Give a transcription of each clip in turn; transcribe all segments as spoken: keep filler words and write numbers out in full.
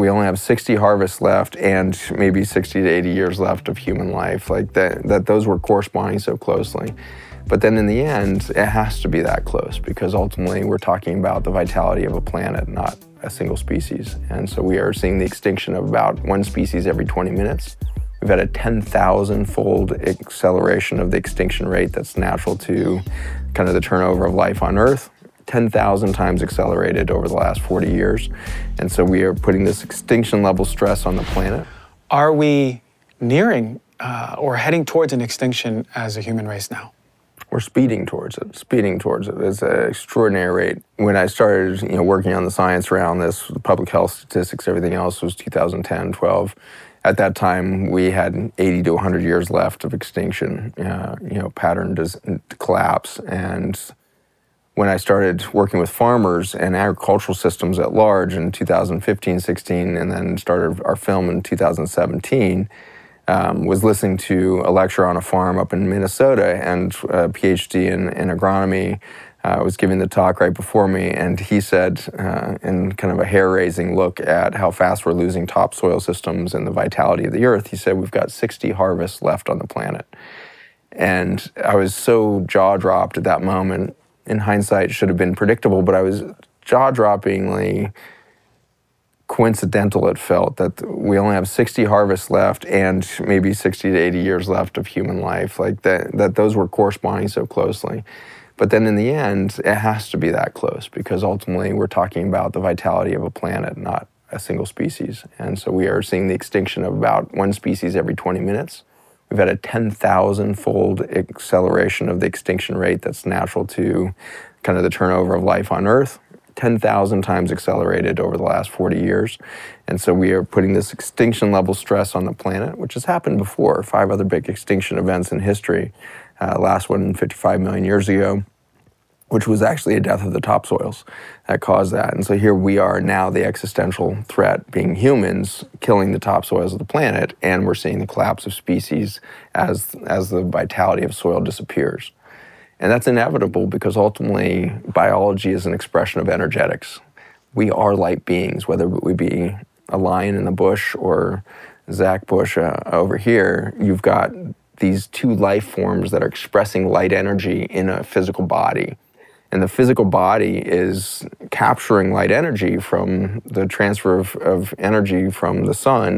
we only have sixty harvests left and maybe sixty to eighty years left of human life, like that, that those were corresponding so closely. But then in the end, it has to be that close because ultimately we're talking about the vitality of a planet, not a single species. And so we are seeing the extinction of about one species every twenty minutes. We've had a ten thousand fold acceleration of the extinction rate that's natural to kind of the turnover of life on Earth, ten thousand times accelerated over the last forty years. And so we are putting this extinction level stress on the planet. Are we nearing uh, or heading towards an extinction as a human race now? We're speeding towards it, speeding towards it. It's an extraordinary rate. When I started, you know, working on the science around this, public health statistics, everything else was two thousand ten, twelve. At that time, we had eighty to a hundred years left of extinction, uh, you know, pattern does collapse. And when I started working with farmers and agricultural systems at large in two thousand fifteen, sixteen, and then started our film in two thousand seventeen, Um, was listening to a lecture on a farm up in Minnesota, and a PhD in, in agronomy uh, was giving the talk right before me, and he said, uh, in kind of a hair-raising look at how fast we're losing topsoil systems and the vitality of the earth, he said, we've got sixty harvests left on the planet. And I was so jaw-dropped at that moment. In hindsight, it should have been predictable, but I was jaw-droppingly coincidental it felt that we only have sixty harvests left and maybe sixty to eighty years left of human life, like that, that those were corresponding so closely. But then in the end, it has to be that close because ultimately we're talking about the vitality of a planet, not a single species. And so we are seeing the extinction of about one species every twenty minutes. We've had a ten thousand fold acceleration of the extinction rate that's natural to kind of the turnover of life on Earth. ten thousand times accelerated over the last forty years. And so we are putting this extinction level stress on the planet, which has happened before. Five other big extinction events in history, uh, last one fifty-five million years ago, which was actually a death of the topsoils that caused that. And so here we are now, the existential threat being humans killing the topsoils of the planet, and we're seeing the collapse of species as, as the vitality of soil disappears. And that's inevitable because ultimately biology is an expression of energetics. We are light beings, whether we be a lion in the bush or Zach Bush uh, over here, you've got these two life forms that are expressing light energy in a physical body. And the physical body is capturing light energy from the transfer of, of energy from the sun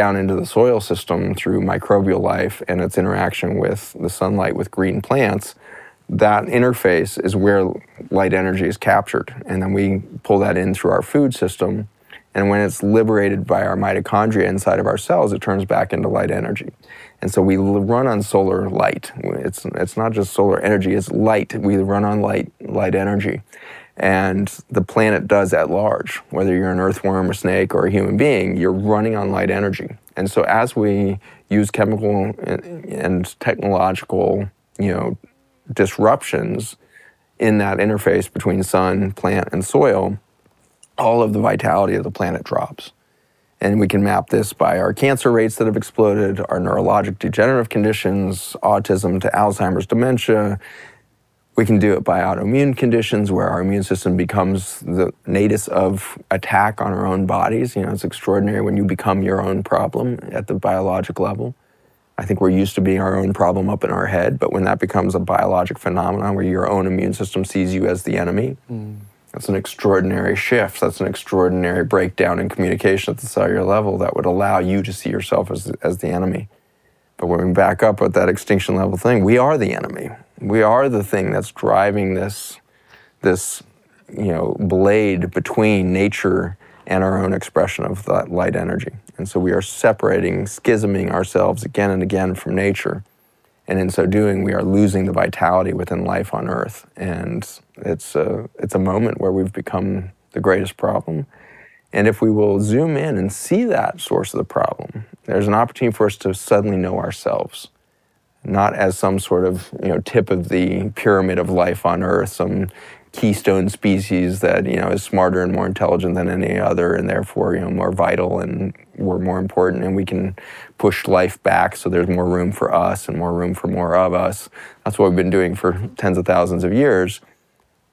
down into the soil system through microbial life and its interaction with the sunlight with green plants. That interface is where light energy is captured. And then we pull that in through our food system. And when it's liberated by our mitochondria inside of our cells, it turns back into light energy. And so we run on solar light. It's, it's not just solar energy, it's light. We run on light, light energy. And the planet does at large. Whether you're an earthworm, a snake, or a human being, you're running on light energy. And so as we use chemical and technological, you know, disruptions in that interface between sun, plant, and soil, all of the vitality of the planet drops. And we can map this by our cancer rates that have exploded, our neurologic degenerative conditions, autism to Alzheimer's dementia. We can do it by autoimmune conditions where our immune system becomes the nidus of attack on our own bodies. You know, it's extraordinary when you become your own problem at the biologic level. I think we're used to being our own problem up in our head, but when that becomes a biologic phenomenon where your own immune system sees you as the enemy, mm. that's an extraordinary shift. That's an extraordinary breakdown in communication at the cellular level that would allow you to see yourself as, as the enemy. But when we back up with that extinction level thing, we are the enemy. We are the thing that's driving this, this, you know, blade between nature and our own expression of that light energy. And so we are separating, schisming ourselves again and again from nature. And in so doing, we are losing the vitality within life on Earth. And it's a, it's a moment where we've become the greatest problem. And if we will zoom in and see that source of the problem, there's an opportunity for us to suddenly know ourselves, not as some sort of, you know, tip of the pyramid of life on Earth, some keystone species that, you know, is smarter and more intelligent than any other and therefore, you know, more vital and we're more important and we can push life back so there's more room for us and more room for more of us. That's what we've been doing for tens of thousands of years.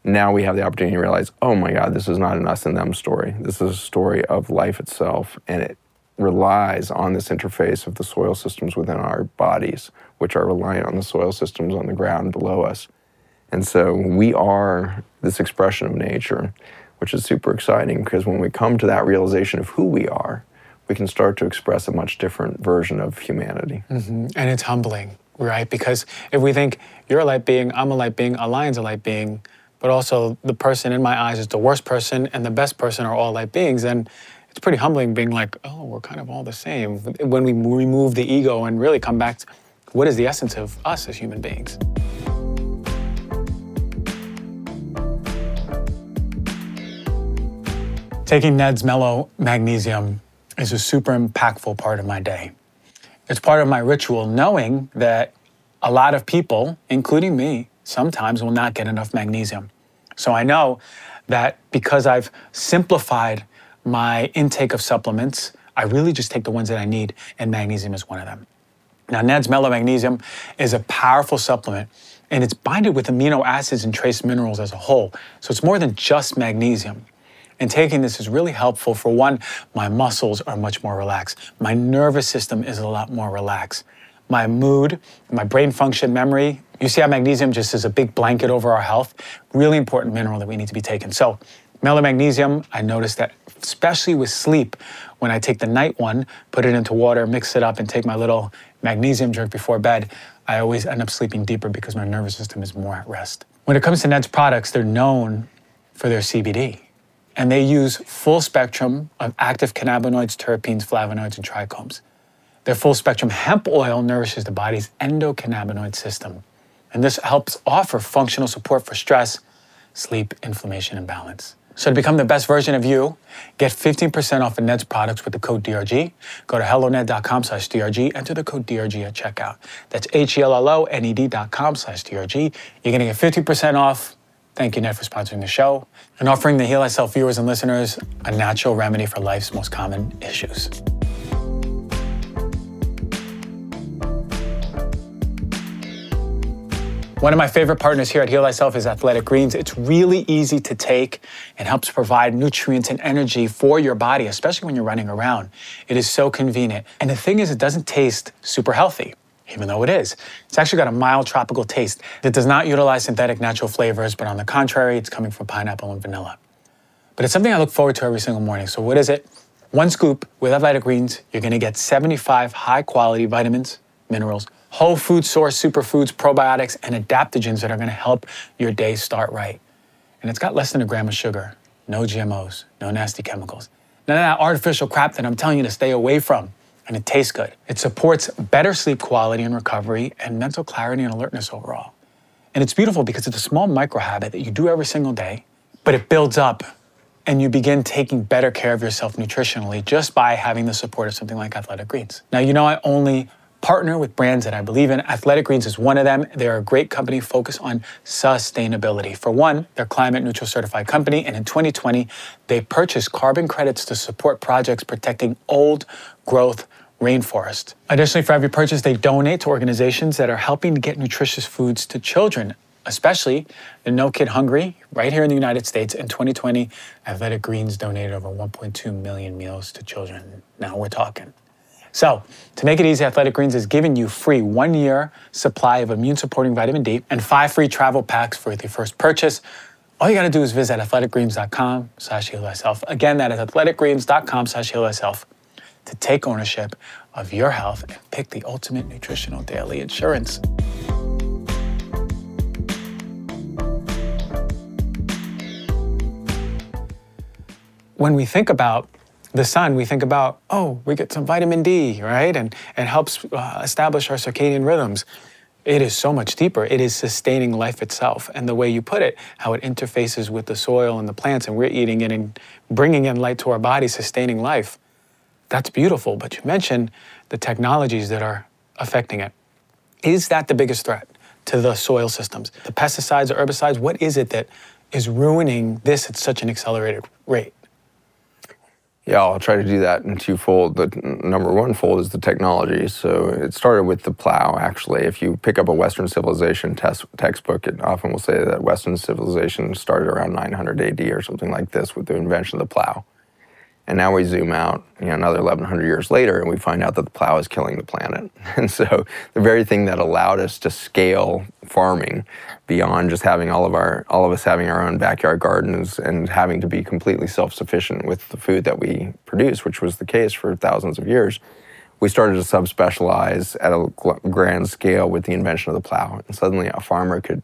now we have the opportunity to realize, oh my God, this is not an us and them story. This is a story of life itself, and it relies on this interface of the soil systems within our bodies, which are reliant on the soil systems on the ground below us. And so we are this expression of nature, which is super exciting, because when we come to that realization of who we are, we can start to express a much different version of humanity. Mm-hmm. And it's humbling, right? Because if we think, you're a light being, I'm a light being, a lion's a light being, but also the person in my eyes is the worst person and the best person are all light beings. And it's pretty humbling being like, oh, we're kind of all the same. When we remove the ego and really come back to what is the essence of us as human beings. Taking Ned's Mellow Magnesium is a super impactful part of my day. It's part of my ritual, knowing that a lot of people, including me, sometimes will not get enough magnesium. So I know that because I've simplified my intake of supplements, I really just take the ones that I need, and magnesium is one of them. Now, Ned's Mellow Magnesium is a powerful supplement, and it's binded with amino acids and trace minerals as a whole. So it's more than just magnesium. And taking this is really helpful for one, my muscles are much more relaxed. My nervous system is a lot more relaxed. My mood, my brain function, memory. You see how magnesium just is a big blanket over our health. Really important mineral that we need to be taking. So Mellow Magnesium, I noticed that especially with sleep, when I take the night one, put it into water, mix it up, and take my little magnesium drink before bed, I always end up sleeping deeper because my nervous system is more at rest. When it comes to Ned's products, they're known for their C B D. And they use full spectrum of active cannabinoids, terpenes, flavonoids, and trichomes. Their full spectrum hemp oil nourishes the body's endocannabinoid system. And this helps offer functional support for stress, sleep, inflammation, and balance. So to become the best version of you, get fifteen percent off of Ned's products with the code D R G. Go to hello ned dot com slash D R G, enter the code D R G at checkout. That's H E L L O N E D dot com slash D R G. You're gonna get fifty percent off. Thank you, Ned, for sponsoring the show and offering the Heal Thy Self viewers and listeners a natural remedy for life's most common issues. One of my favorite partners here at Heal Thy Self is Athletic Greens. It's really easy to take and helps provide nutrients and energy for your body, especially when you're running around. It is so convenient. And the thing is, it doesn't taste super healthy, even though it is. It's actually got a mild tropical taste that does not utilize synthetic natural flavors, but on the contrary, it's coming from pineapple and vanilla. But it's something I look forward to every single morning. So what is it? One scoop with Athletic Greens, you're gonna get seventy-five high-quality vitamins, minerals, whole food source superfoods, probiotics, and adaptogens that are gonna help your day start right. And it's got less than a gram of sugar, no G M Os, no nasty chemicals. None of that artificial crap that I'm telling you to stay away from. And it tastes good. It supports better sleep quality and recovery and mental clarity and alertness overall. And it's beautiful because it's a small micro habit that you do every single day, but it builds up and you begin taking better care of yourself nutritionally just by having the support of something like Athletic Greens. Now, you know I only partner with brands that I believe in. Athletic Greens is one of them. They're a great company focused on sustainability. For one, they're climate neutral certified company, and in twenty twenty, they purchased carbon credits to support projects protecting old growth rainforest. Additionally, for every purchase, they donate to organizations that are helping to get nutritious foods to children, especially the No Kid Hungry, right here in the United States. In twenty twenty, Athletic Greens donated over one point two million meals to children. Now we're talking. So, to make it easy, Athletic Greens is giving you free one-year supply of immune-supporting vitamin D and five free travel packs for your first purchase. All you gotta do is visit athletic greens dot com slash heal thyself. Again, that is athletic greens dot com slash heal thyself. To take ownership of your health and pick the ultimate nutritional daily insurance. When we think about the sun, we think about, oh, we get some vitamin D, right? And it helps uh, establish our circadian rhythms. It is so much deeper. It is sustaining life itself. And the way you put it, how it interfaces with the soil and the plants, and we're eating it and bringing in light to our body, sustaining life. That's beautiful, but you mentioned the technologies that are affecting it. Is that the biggest threat to the soil systems? The pesticides, the herbicides, what is it that is ruining this at such an accelerated rate? Yeah, I'll try to do that in twofold. The number one fold is the technology. So it started with the plow, actually. If you pick up a Western Civilization test, textbook, it often will say that Western Civilization started around nine hundred A D or something like this with the invention of the plow. And now we zoom out, you know, another eleven hundred years later, and we find out that the plow is killing the planet. And so the very thing that allowed us to scale farming beyond just having all of our, all of us having our own backyard gardens and having to be completely self-sufficient with the food that we produce, which was the case for thousands of years, we started to subspecialize at a grand scale with the invention of the plow. And suddenly a farmer could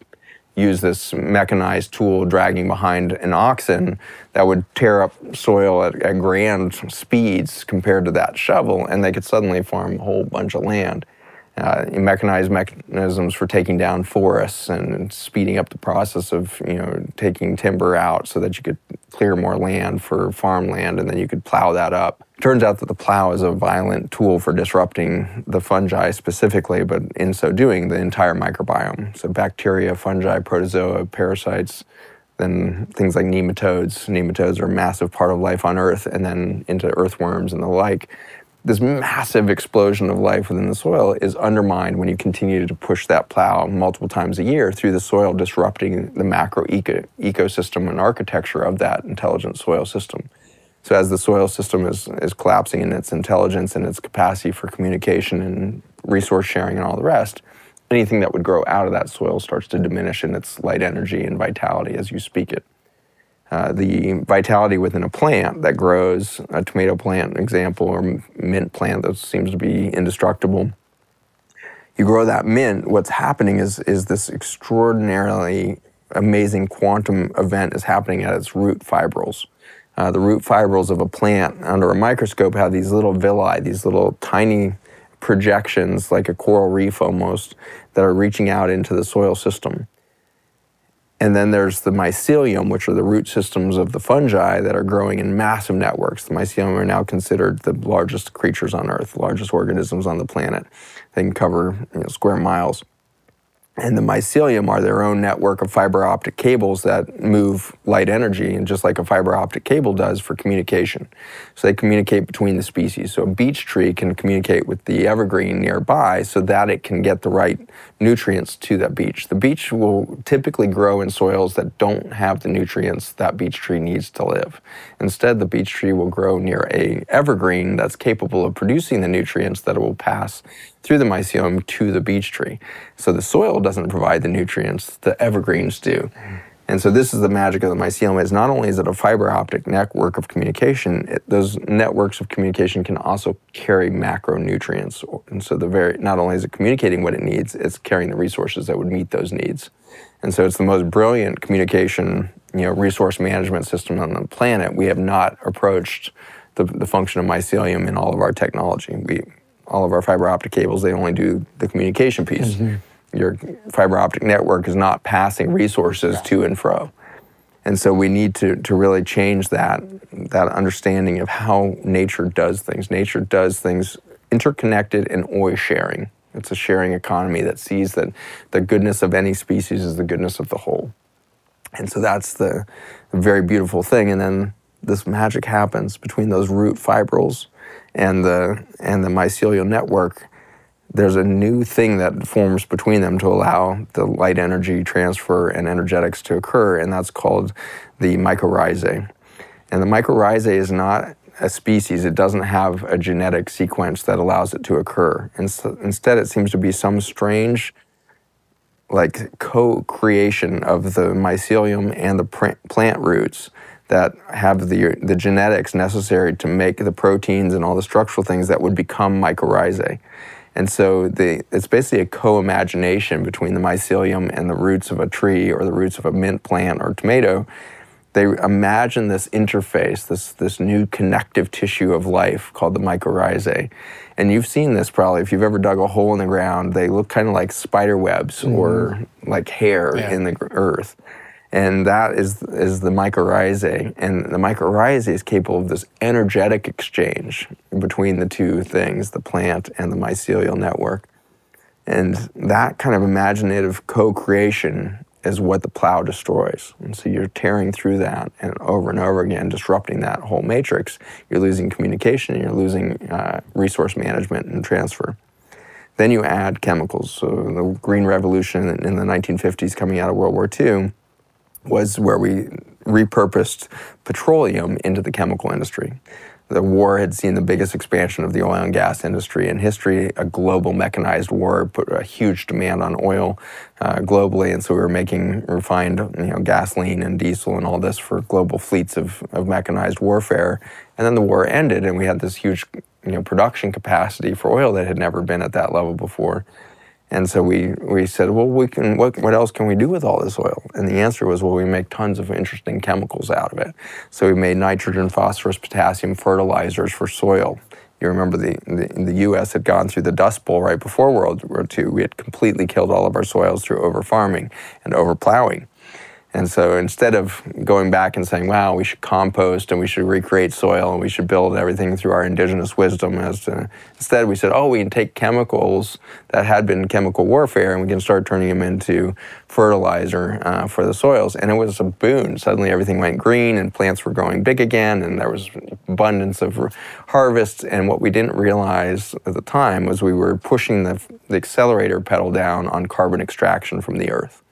use this mechanized tool dragging behind an oxen that would tear up soil at, at grand speeds compared to that shovel, and they could suddenly farm a whole bunch of land. Uh, mechanized mechanisms for taking down forests and speeding up the process of, you know, taking timber out so that you could clear more land for farmland, and then you could plow that up. Turns out that the plow is a violent tool for disrupting the fungi specifically, but in so doing, the entire microbiome. So bacteria, fungi, protozoa, parasites, then things like nematodes. Nematodes are a massive part of life on Earth, and then into earthworms and the like. This massive explosion of life within the soil is undermined when you continue to push that plow multiple times a year through the soil, disrupting the macro eco ecosystem and architecture of that intelligent soil system. So as the soil system is, is collapsing in its intelligence and its capacity for communication and resource sharing and all the rest, anything that would grow out of that soil starts to diminish in its light energy and vitality as you speak it. Uh, the vitality within a plant that grows, a tomato plant, an example, or mint plant that seems to be indestructible. You grow that mint, what's happening is, is this extraordinarily amazing quantum event is happening at its root fibrils. Uh, the root fibrils of a plant under a microscope have these little villi, these little tiny projections, like a coral reef almost, that are reaching out into the soil system. And then there's the mycelium, which are the root systems of the fungi that are growing in massive networks. The mycelium are now considered the largest creatures on Earth, the largest organisms on the planet. They can cover, you know, square miles. And the mycelium are their own network of fiber optic cables that move light energy, and just like a fiber optic cable does for communication. So they communicate between the species. So a beech tree can communicate with the evergreen nearby so that it can get the right nutrients to that beech. The beech will typically grow in soils that don't have the nutrients that beech tree needs to live. Instead, the beech tree will grow near an evergreen that's capable of producing the nutrients that it will pass through the mycelium to the beech tree. So the soil doesn't provide the nutrients, the evergreens do. And so this is the magic of the mycelium, is not only is it a fiber optic network of communication, it, those networks of communication can also carry macronutrients. And so the very, not only is it communicating what it needs, it's carrying the resources that would meet those needs. And so it's the most brilliant communication, you know, resource management system on the planet. We have not approached the, the function of mycelium in all of our technology. We, all of our fiber optic cables, they only do the communication piece. Mm-hmm. Your fiber optic network is not passing resources yeah. to and fro. And so we need to, to really change that, that understanding of how nature does things. Nature does things interconnected and always sharing. It's a sharing economy that sees that the goodness of any species is the goodness of the whole. And so that's the very beautiful thing. And then this magic happens between those root fibrils and the, and the mycelial network. There's a new thing that forms between them to allow the light energy transfer and energetics to occur, and that's called the mycorrhizae. And the mycorrhizae is not a species. It doesn't have a genetic sequence that allows it to occur. And so instead, it seems to be some strange like co-creation of the mycelium and the plant roots that have the, the genetics necessary to make the proteins and all the structural things that would become mycorrhizae. And so the, it's basically a co-imagination between the mycelium and the roots of a tree or the roots of a mint plant or tomato. They imagine this interface, this, this new connective tissue of life called the mycorrhizae. And you've seen this probably. If you've ever dug a hole in the ground, they look kind of like spider webs mm-hmm. or like hair yeah. in the earth. And that is, is the mycorrhizae. And the mycorrhizae is capable of this energetic exchange between the two things, the plant and the mycelial network. And that kind of imaginative co-creation is what the plow destroys. And so you're tearing through that and over and over again, disrupting that whole matrix. You're losing communication, and you're losing uh, resource management and transfer. Then you add chemicals. So the Green Revolution in the nineteen fifties coming out of World War Two was where we repurposed petroleum into the chemical industry. The war had seen the biggest expansion of the oil and gas industry in history. A global mechanized war put a huge demand on oil uh, globally, and so we were making refined you know, gasoline and diesel and all this for global fleets of, of mechanized warfare. And then the war ended, and we had this huge you know, production capacity for oil that had never been at that level before. And so we, we said, well, we can, what, what else can we do with all this oil? And the answer was, well, we make tons of interesting chemicals out of it. So we made nitrogen, phosphorus, potassium fertilizers for soil. You remember the, the, the U S had gone through the Dust Bowl right before World War Two. We had completely killed all of our soils through over-farming and over-plowing. And so instead of going back and saying, wow, we should compost and we should recreate soil and we should build everything through our indigenous wisdom, as to, instead we said, oh, we can take chemicals that had been chemical warfare and we can start turning them into fertilizer uh, for the soils. And it was a boon. Suddenly everything went green and plants were growing big again and there was abundance of harvests. And what we didn't realize at the time was we were pushing the, the accelerator pedal down on carbon extraction from the earth.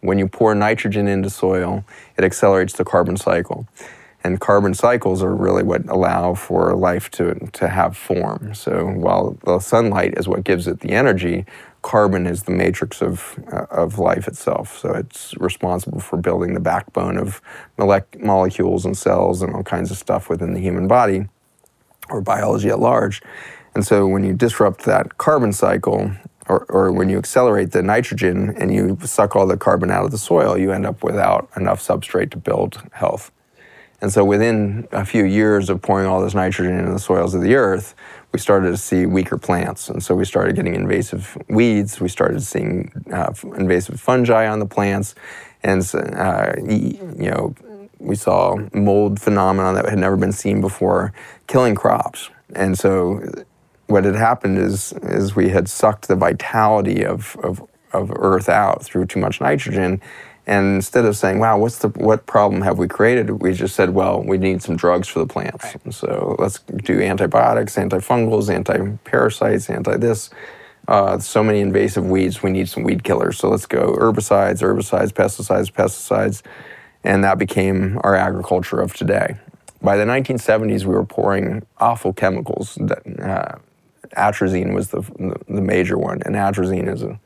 When you pour nitrogen into soil, it accelerates the carbon cycle. And carbon cycles are really what allow for life to, to have form. So while the sunlight is what gives it the energy, carbon is the matrix of, uh, of life itself. So it's responsible for building the backbone of molec- molecules and cells and all kinds of stuff within the human body or biology at large. And so when you disrupt that carbon cycle, Or, or when you accelerate the nitrogen and you suck all the carbon out of the soil, you end up without enough substrate to build health. And so within a few years of pouring all this nitrogen into the soils of the earth, we started to see weaker plants. And so we started getting invasive weeds, we started seeing uh, invasive fungi on the plants, and uh, you know, we saw mold phenomenon that had never been seen before, killing crops. And so what had happened is, is we had sucked the vitality of, of, of Earth out through too much nitrogen. And instead of saying, wow, what's the, what problem have we created? We just said, well, we need some drugs for the plants. Right. And so let's do antibiotics, antifungals, anti-parasites, anti-this. Uh, so many invasive weeds, we need some weed killers. So let's go herbicides, herbicides, pesticides, pesticides. And that became our agriculture of today. By the nineteen seventies, we were pouring awful chemicals that, uh, Atrazine was the, the major one, and atrazine is a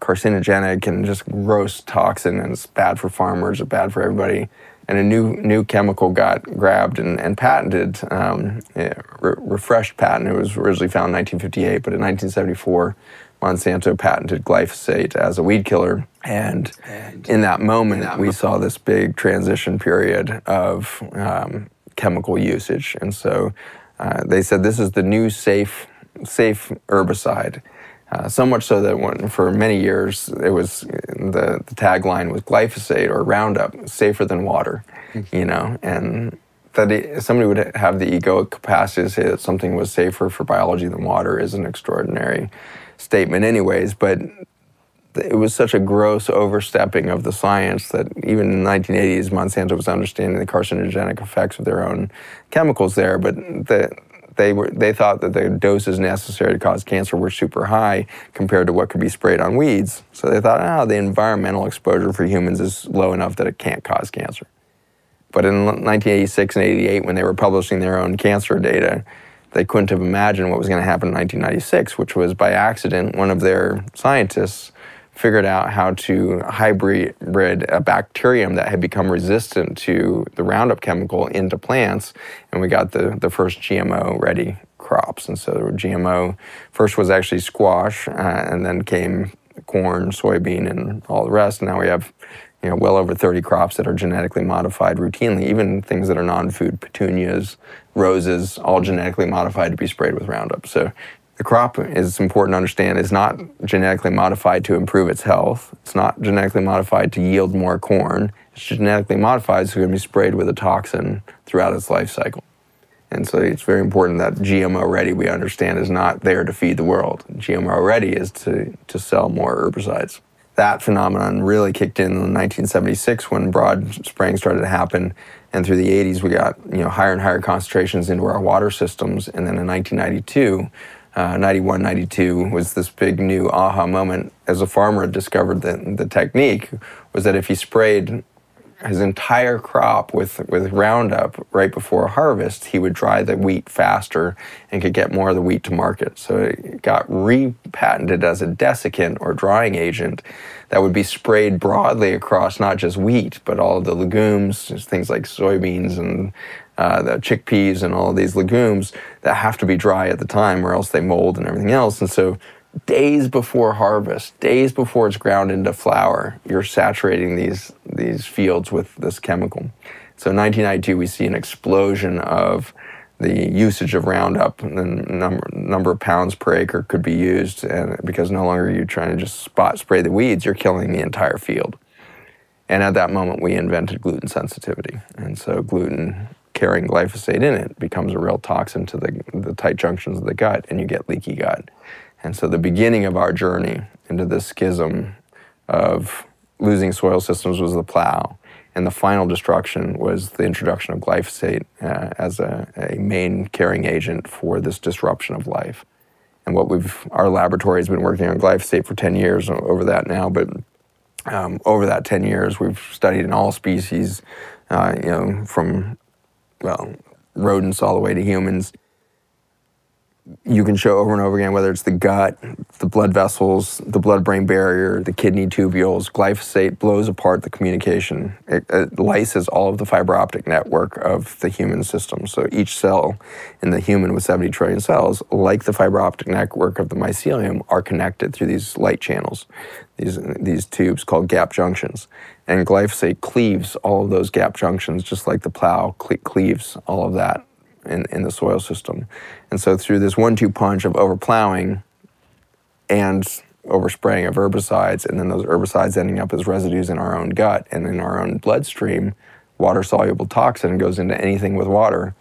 carcinogenic and just gross toxin, and it's bad for farmers, it's bad for everybody. And a new new chemical got grabbed and, and patented, um, yeah, re refreshed patent. It was originally found in nineteen fifty-eight, but in nineteen seventy-four, Monsanto patented glyphosate as a weed killer. And, and in that moment, in that we moment. saw this big transition period of um, chemical usage. And so uh, they said this is the new safe safe herbicide, uh, so much so that when, for many years it was the, the tagline was glyphosate or Roundup, safer than water, you know, and that it, somebody would have the egoic capacity to say that something was safer for biology than water is an extraordinary statement anyways, but it was such a gross overstepping of the science that even in the nineteen eighties, Monsanto was understanding the carcinogenic effects of their own chemicals there, but the They, were, they thought that the doses necessary to cause cancer were super high compared to what could be sprayed on weeds. So they thought, oh, the environmental exposure for humans is low enough that it can't cause cancer. But in nineteen eighty-six and eighty-eight, when they were publishing their own cancer data, they couldn't have imagined what was going to happen in nineteen ninety-six, which was by accident, one of their scientists figured out how to hybrid a bacterium that had become resistant to the Roundup chemical into plants, and we got the, the first G M O-ready crops. And so G M O first was actually squash, uh, and then came corn, soybean, and all the rest. And now we have you know, well over thirty crops that are genetically modified routinely, even things that are non-food, petunias, roses, all genetically modified to be sprayed with Roundup. So the crop, is important to understand, is not genetically modified to improve its health. It's not genetically modified to yield more corn. It's genetically modified so it can be sprayed with a toxin throughout its life cycle. And so it's very important that G M O ready, we understand, is not there to feed the world. G M O ready is to, to sell more herbicides. that phenomenon really kicked in in nineteen seventy-six when broad spraying started to happen. And through the eighties, we got you know higher and higher concentrations into our water systems. And then in nineteen ninety-two, uh, ninety-one, ninety-two was this big new aha moment as a farmer discovered that the technique was that if he sprayed his entire crop with, with Roundup right before harvest, he would dry the wheat faster and could get more of the wheat to market. So it got repatented as a desiccant or drying agent that would be sprayed broadly across not just wheat, but all of the legumes, things like soybeans and uh, the chickpeas and all of these legumes that have to be dry at the time or else they mold and everything else. And so days before harvest, days before it's ground into flour, you're saturating these these fields with this chemical. So in nineteen ninety-two, we see an explosion of the usage of Roundup, and the number, number of pounds per acre could be used, and because no longer are you trying to just spot spray the weeds, you're killing the entire field. And at that moment, we invented gluten sensitivity. And so gluten carrying glyphosate in it becomes a real toxin to the, the tight junctions of the gut, and you get leaky gut. And so the beginning of our journey into this schism of losing soil systems was the plow, and the final destruction was the introduction of glyphosate uh, as a, a main carrying agent for this disruption of life. And what we've, our laboratory has been working on glyphosate for ten years over that now, but um, over that ten years, we've studied in all species, uh, you know, from, well, rodents all the way to humans. You can show over and over again, whether it's the gut, the blood vessels, the blood-brain barrier, the kidney tubules, glyphosate blows apart the communication. It, it lyses all of the fiber optic network of the human system. So each cell in the human with seventy trillion cells, like the fiber optic network of the mycelium, are connected through these light channels, these, these tubes called gap junctions. And glyphosate cleaves all of those gap junctions, just like the plow cle cleaves all of that In, in the soil system. And so through this one two punch of overplowing and overspraying of herbicides, and then those herbicides ending up as residues in our own gut and in our own bloodstream, water-soluble toxin goes into anything with water.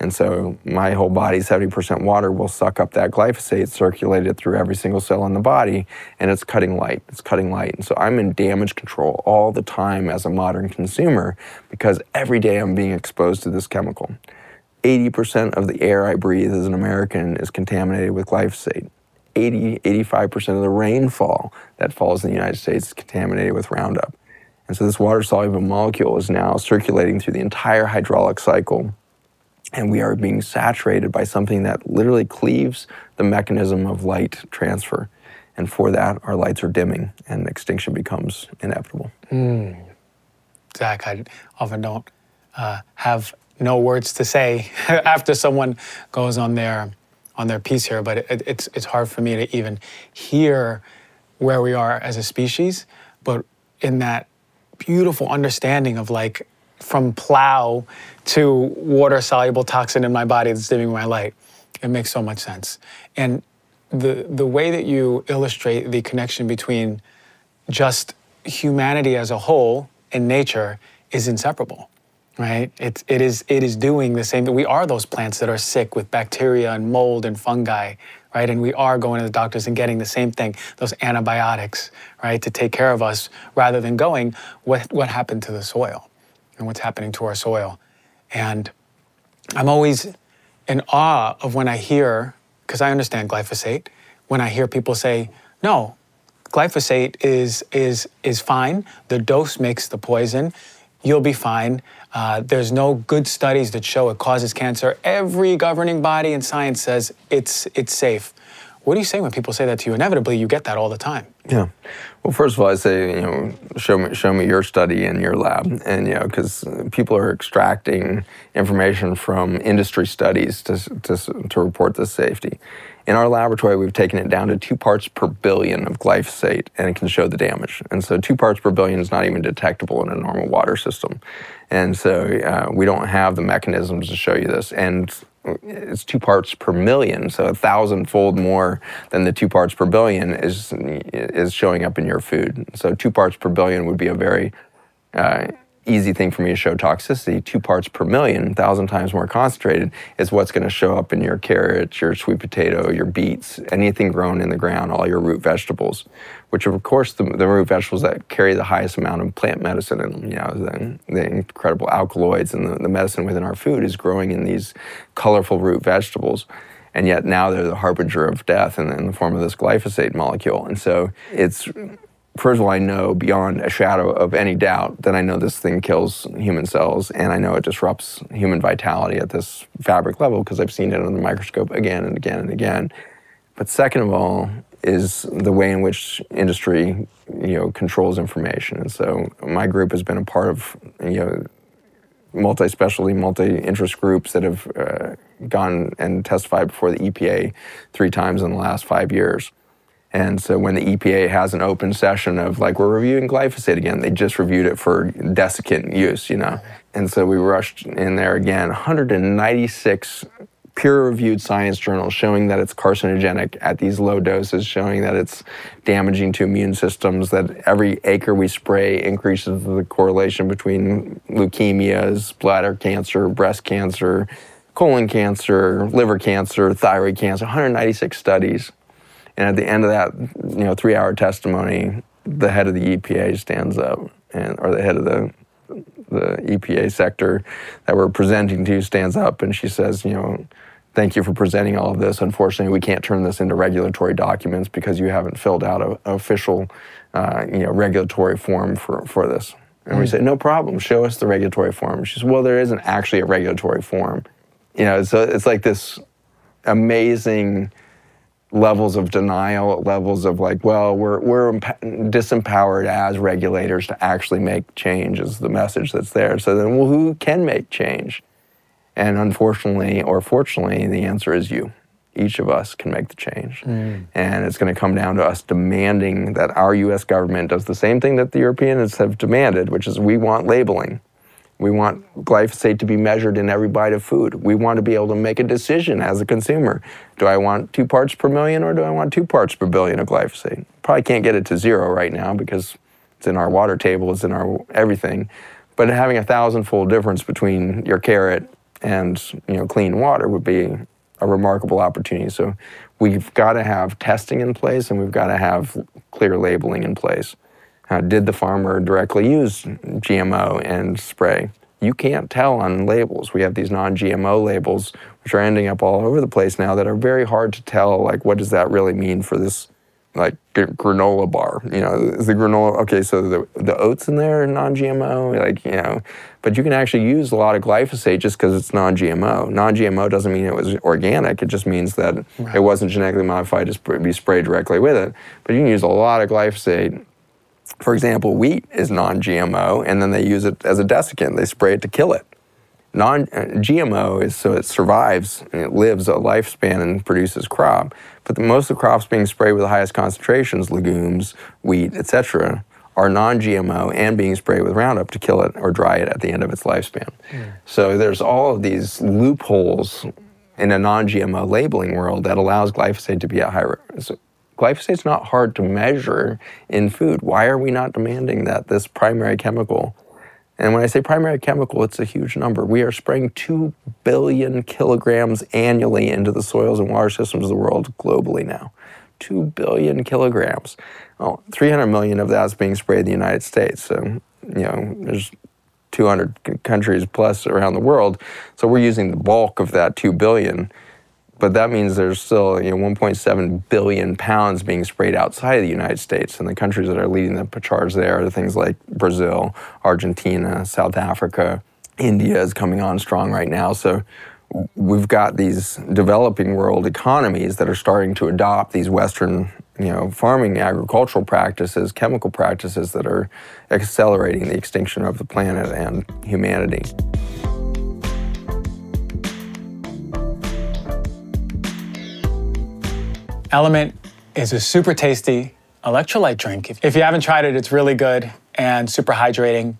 And so my whole body, seventy percent water, will suck up that glyphosate, circulate it through every single cell in the body, and it's cutting light, it's cutting light. And so I'm in damage control all the time as a modern consumer because every day I'm being exposed to this chemical. eighty percent of the air I breathe as an American is contaminated with glyphosate. eighty, eighty-five percent of the rainfall that falls in the United States is contaminated with Roundup. And so this water-soluble molecule is now circulating through the entire hydraulic cycle, and we are being saturated by something that literally cleaves the mechanism of light transfer. And for that, our lights are dimming, and extinction becomes inevitable. Mm. Zach, I often don't uh, have no words to say after someone goes on their on their piece here, but it, it's it's hard for me to even hear where we are as a species. But in that beautiful understanding of like from plow to water soluble toxin in my body that's dimming my light, it makes so much sense. And the the way that you illustrate the connection between just humanity as a whole and nature is inseparable. Right? It, it, is, it is doing the same thing. We are those plants that are sick with bacteria and mold and fungi, right? And we are going to the doctors and getting the same thing, those antibiotics, right, to take care of us rather than going, what, what happened to the soil and what's happening to our soil? And I'm always in awe of when I hear, because I understand glyphosate, when I hear people say, no, glyphosate is, is, is fine. The dose makes the poison. You'll be fine. Uh, there's no good studies that show it causes cancer. Every governing body in science says it's it's safe. What do you say when people say that to you? Inevitably, you get that all the time. Yeah. Well, first of all, I say, you know, show me show me your study in your lab, and you know, because people are extracting information from industry studies to to to report this safety. In our laboratory, we've taken it down to two parts per billion of glyphosate, and it can show the damage. And so two parts per billion is not even detectable in a normal water system. And so uh, we don't have the mechanisms to show you this. And it's two parts per million, so a thousand-fold more than the two parts per billion is, is showing up in your food. So two parts per billion would be a very uh, easy thing for me to show toxicity, two parts per million, thousand times more concentrated, is what's going to show up in your carrots, your sweet potato, your beets, anything grown in the ground, all your root vegetables, which are, of course, the, the root vegetables that carry the highest amount of plant medicine in them. You know, the, the incredible alkaloids and the, the medicine within our food is growing in these colorful root vegetables. And yet now they're the harbinger of death in, in the form of this glyphosate molecule. And so it's, first of all, I know beyond a shadow of any doubt that I know this thing kills human cells, and I know it disrupts human vitality at this fabric level because I've seen it under the microscope again and again and again. But second of all is the way in which industry, you know, controls information. And so my group has been a part of, you know, multi-specialty, multi-interest groups that have uh, gone and testified before the E P A three times in the last five years. And so when the E P A has an open session of like, we're reviewing glyphosate again, they just reviewed it for desiccant use, you know. And so we rushed in there again, one hundred ninety-six peer-reviewed science journals showing that it's carcinogenic at these low doses, showing that it's damaging to immune systems, that every acre we spray increases the correlation between leukemias, bladder cancer, breast cancer, colon cancer, liver cancer, thyroid cancer, one hundred ninety-six studies. And at the end of that, you know, three-hour testimony, the head of the E P A stands up, and or the head of the the E P A sector that we're presenting to stands up, and she says, you know, thank you for presenting all of this. Unfortunately, we can't turn this into regulatory documents because you haven't filled out an official, uh, you know, regulatory form for, for this. And mm. we said, no problem, show us the regulatory form. She says, well, there isn't actually a regulatory form. You know, so it's like this amazing levels of denial, levels of like, well, we're, we're disempowered as regulators to actually make change is the message that's there. So then, well, who can make change? And unfortunately, or fortunately, the answer is you. Each of us can make the change. Mm. And it's going to come down to us demanding that our U S government does the same thing that the Europeans have demanded, which is we want labeling. We want glyphosate to be measured in every bite of food. We want to be able to make a decision as a consumer. Do I want two parts per million or do I want two parts per billion of glyphosate? Probably can't get it to zero right now because it's in our water table, it's in our everything. But having a thousand-fold difference between your carrot and, you know, clean water would be a remarkable opportunity. So we've got to have testing in place and we've got to have clear labeling in place. Uh, did the farmer directly use G M O and spray? You can't tell on labels. We have these non G M O labels, which are ending up all over the place now that are very hard to tell, like, what does that really mean for this, like, granola bar? You know, is the granola, okay, so the, the oats in there are non G M O, like, you know, but you can actually use a lot of glyphosate just because it's non G M O. Non G M O doesn't mean it was organic, it just means that right. It wasn't genetically modified to be sprayed directly with it. But you can use a lot of glyphosate. For example, wheat is non G M O, and then they use it as a desiccant. They spray it to kill it. Non G M O is so it survives and it lives a lifespan and produces crop. But the, most of the crops being sprayed with the highest concentrations, legumes, wheat, et cetera, are non G M O and being sprayed with Roundup to kill it or dry it at the end of its lifespan. Mm. So there's all of these loopholes in a non G M O labeling world that allows glyphosate to be at high risk. Glyphosate's not hard to measure in food. Why are we not demanding that this primary chemical? And when I say primary chemical, it's a huge number. We are spraying two billion kilograms annually into the soils and water systems of the world globally now. two billion kilograms. Well, three hundred million of that is being sprayed in the United States. So, you know, there's two hundred countries plus around the world. So we're using the bulk of that two billion. But that means there's still, you know, one point seven billion pounds being sprayed outside of the United States. And the countries that are leading the charge there are things like Brazil, Argentina, South Africa. India is coming on strong right now. So we've got these developing world economies that are starting to adopt these Western, you know, farming, agricultural practices, chemical practices that are accelerating the extinction of the planet and humanity. Element is a super tasty electrolyte drink. If you haven't tried it, it's really good and super hydrating.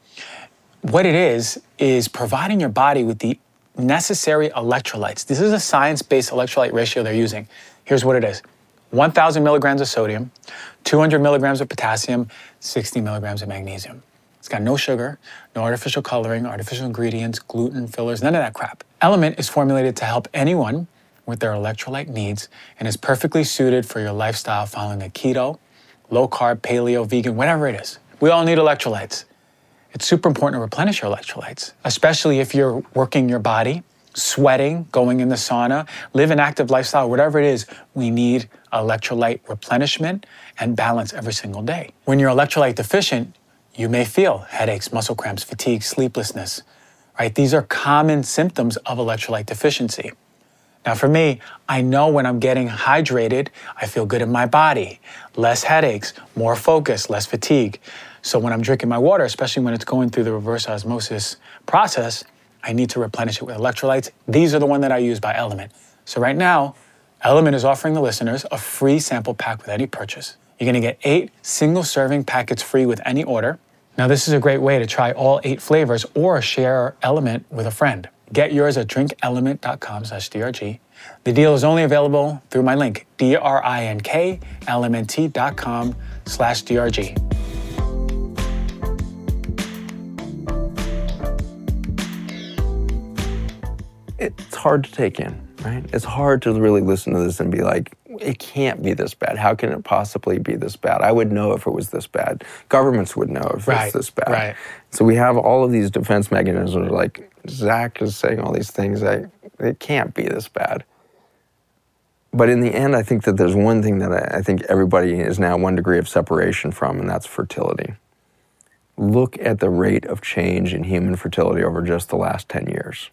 What it is, is providing your body with the necessary electrolytes. This is a science-based electrolyte ratio they're using. Here's what it is. one thousand milligrams of sodium, two hundred milligrams of potassium, sixty milligrams of magnesium. It's got no sugar, no artificial coloring, artificial ingredients, gluten, fillers, none of that crap. Element is formulated to help anyone with their electrolyte needs and is perfectly suited for your lifestyle following a keto, low-carb, paleo, vegan, whatever it is. We all need electrolytes. It's super important to replenish your electrolytes, especially if you're working your body, sweating, going in the sauna, live an active lifestyle, whatever it is, we need electrolyte replenishment and balance every single day. When you're electrolyte deficient, you may feel headaches, muscle cramps, fatigue, sleeplessness, right? These are common symptoms of electrolyte deficiency. Now for me, I know when I'm getting hydrated, I feel good in my body, less headaches, more focus, less fatigue. So when I'm drinking my water, especially when it's going through the reverse osmosis process, I need to replenish it with electrolytes. These are the one that I use by Element. So right now, Element is offering the listeners a free sample pack with any purchase. You're gonna get eight single serving packets free with any order. Now this is a great way to try all eight flavors or share Element with a friend. Get yours at drink element dot com slash D R G. The deal is only available through my link, D R I N K L M N T dot com slash D R G. It's hard to take in, right? It's hard to really listen to this and be like, it can't be this bad. How can it possibly be this bad? I would know if it was this bad. Governments would know if right, it's this bad. Right. So we have all of these defense mechanisms like, Zach is saying all these things that it can't be this bad. But in the end, I think that there's one thing that I, I think everybody is now one degree of separation from, and that's fertility. Look at the rate of change in human fertility over just the last ten years.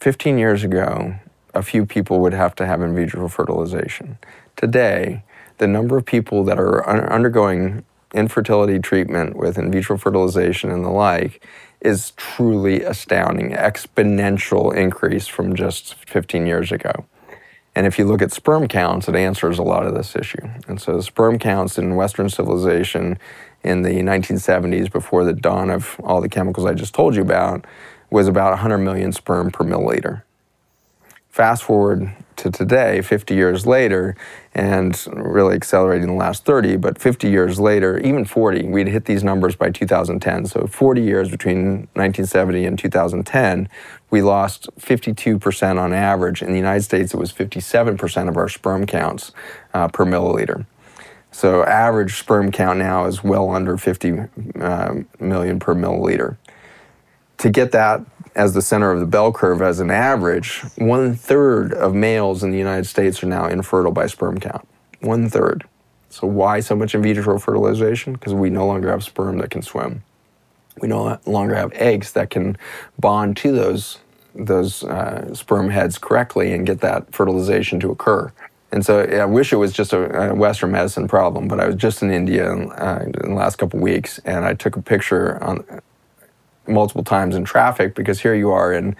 fifteen years ago, a few people would have to have in vitro fertilization. Today, the number of people that are un undergoing infertility treatment with in vitro fertilization and the like is truly astounding, exponential increase from just fifteen years ago. And if you look at sperm counts, it answers a lot of this issue. And so sperm counts in Western civilization in the nineteen seventies, before the dawn of all the chemicals I just told you about, was about one hundred million sperm per milliliter. Fast forward to today, fifty years later, and really accelerating the last thirty, but fifty years later, even forty, we'd hit these numbers by two thousand ten. So forty years between nineteen seventy and two thousand ten, we lost fifty-two percent on average. In the United States, it was fifty-seven percent of our sperm counts uh, per milliliter. So average sperm count now is well under fifty million per milliliter. To get that as the center of the bell curve as an average, one third of males in the United States are now infertile by sperm count. One third. So why so much in vitro fertilization? Because we no longer have sperm that can swim. We no longer have eggs that can bond to those, those uh, sperm heads correctly and get that fertilization to occur. And so I wish it was just a, a Western medicine problem, but I was just in India in, uh, in the last couple weeks, and I took a picture on multiple times in traffic, because here you are in,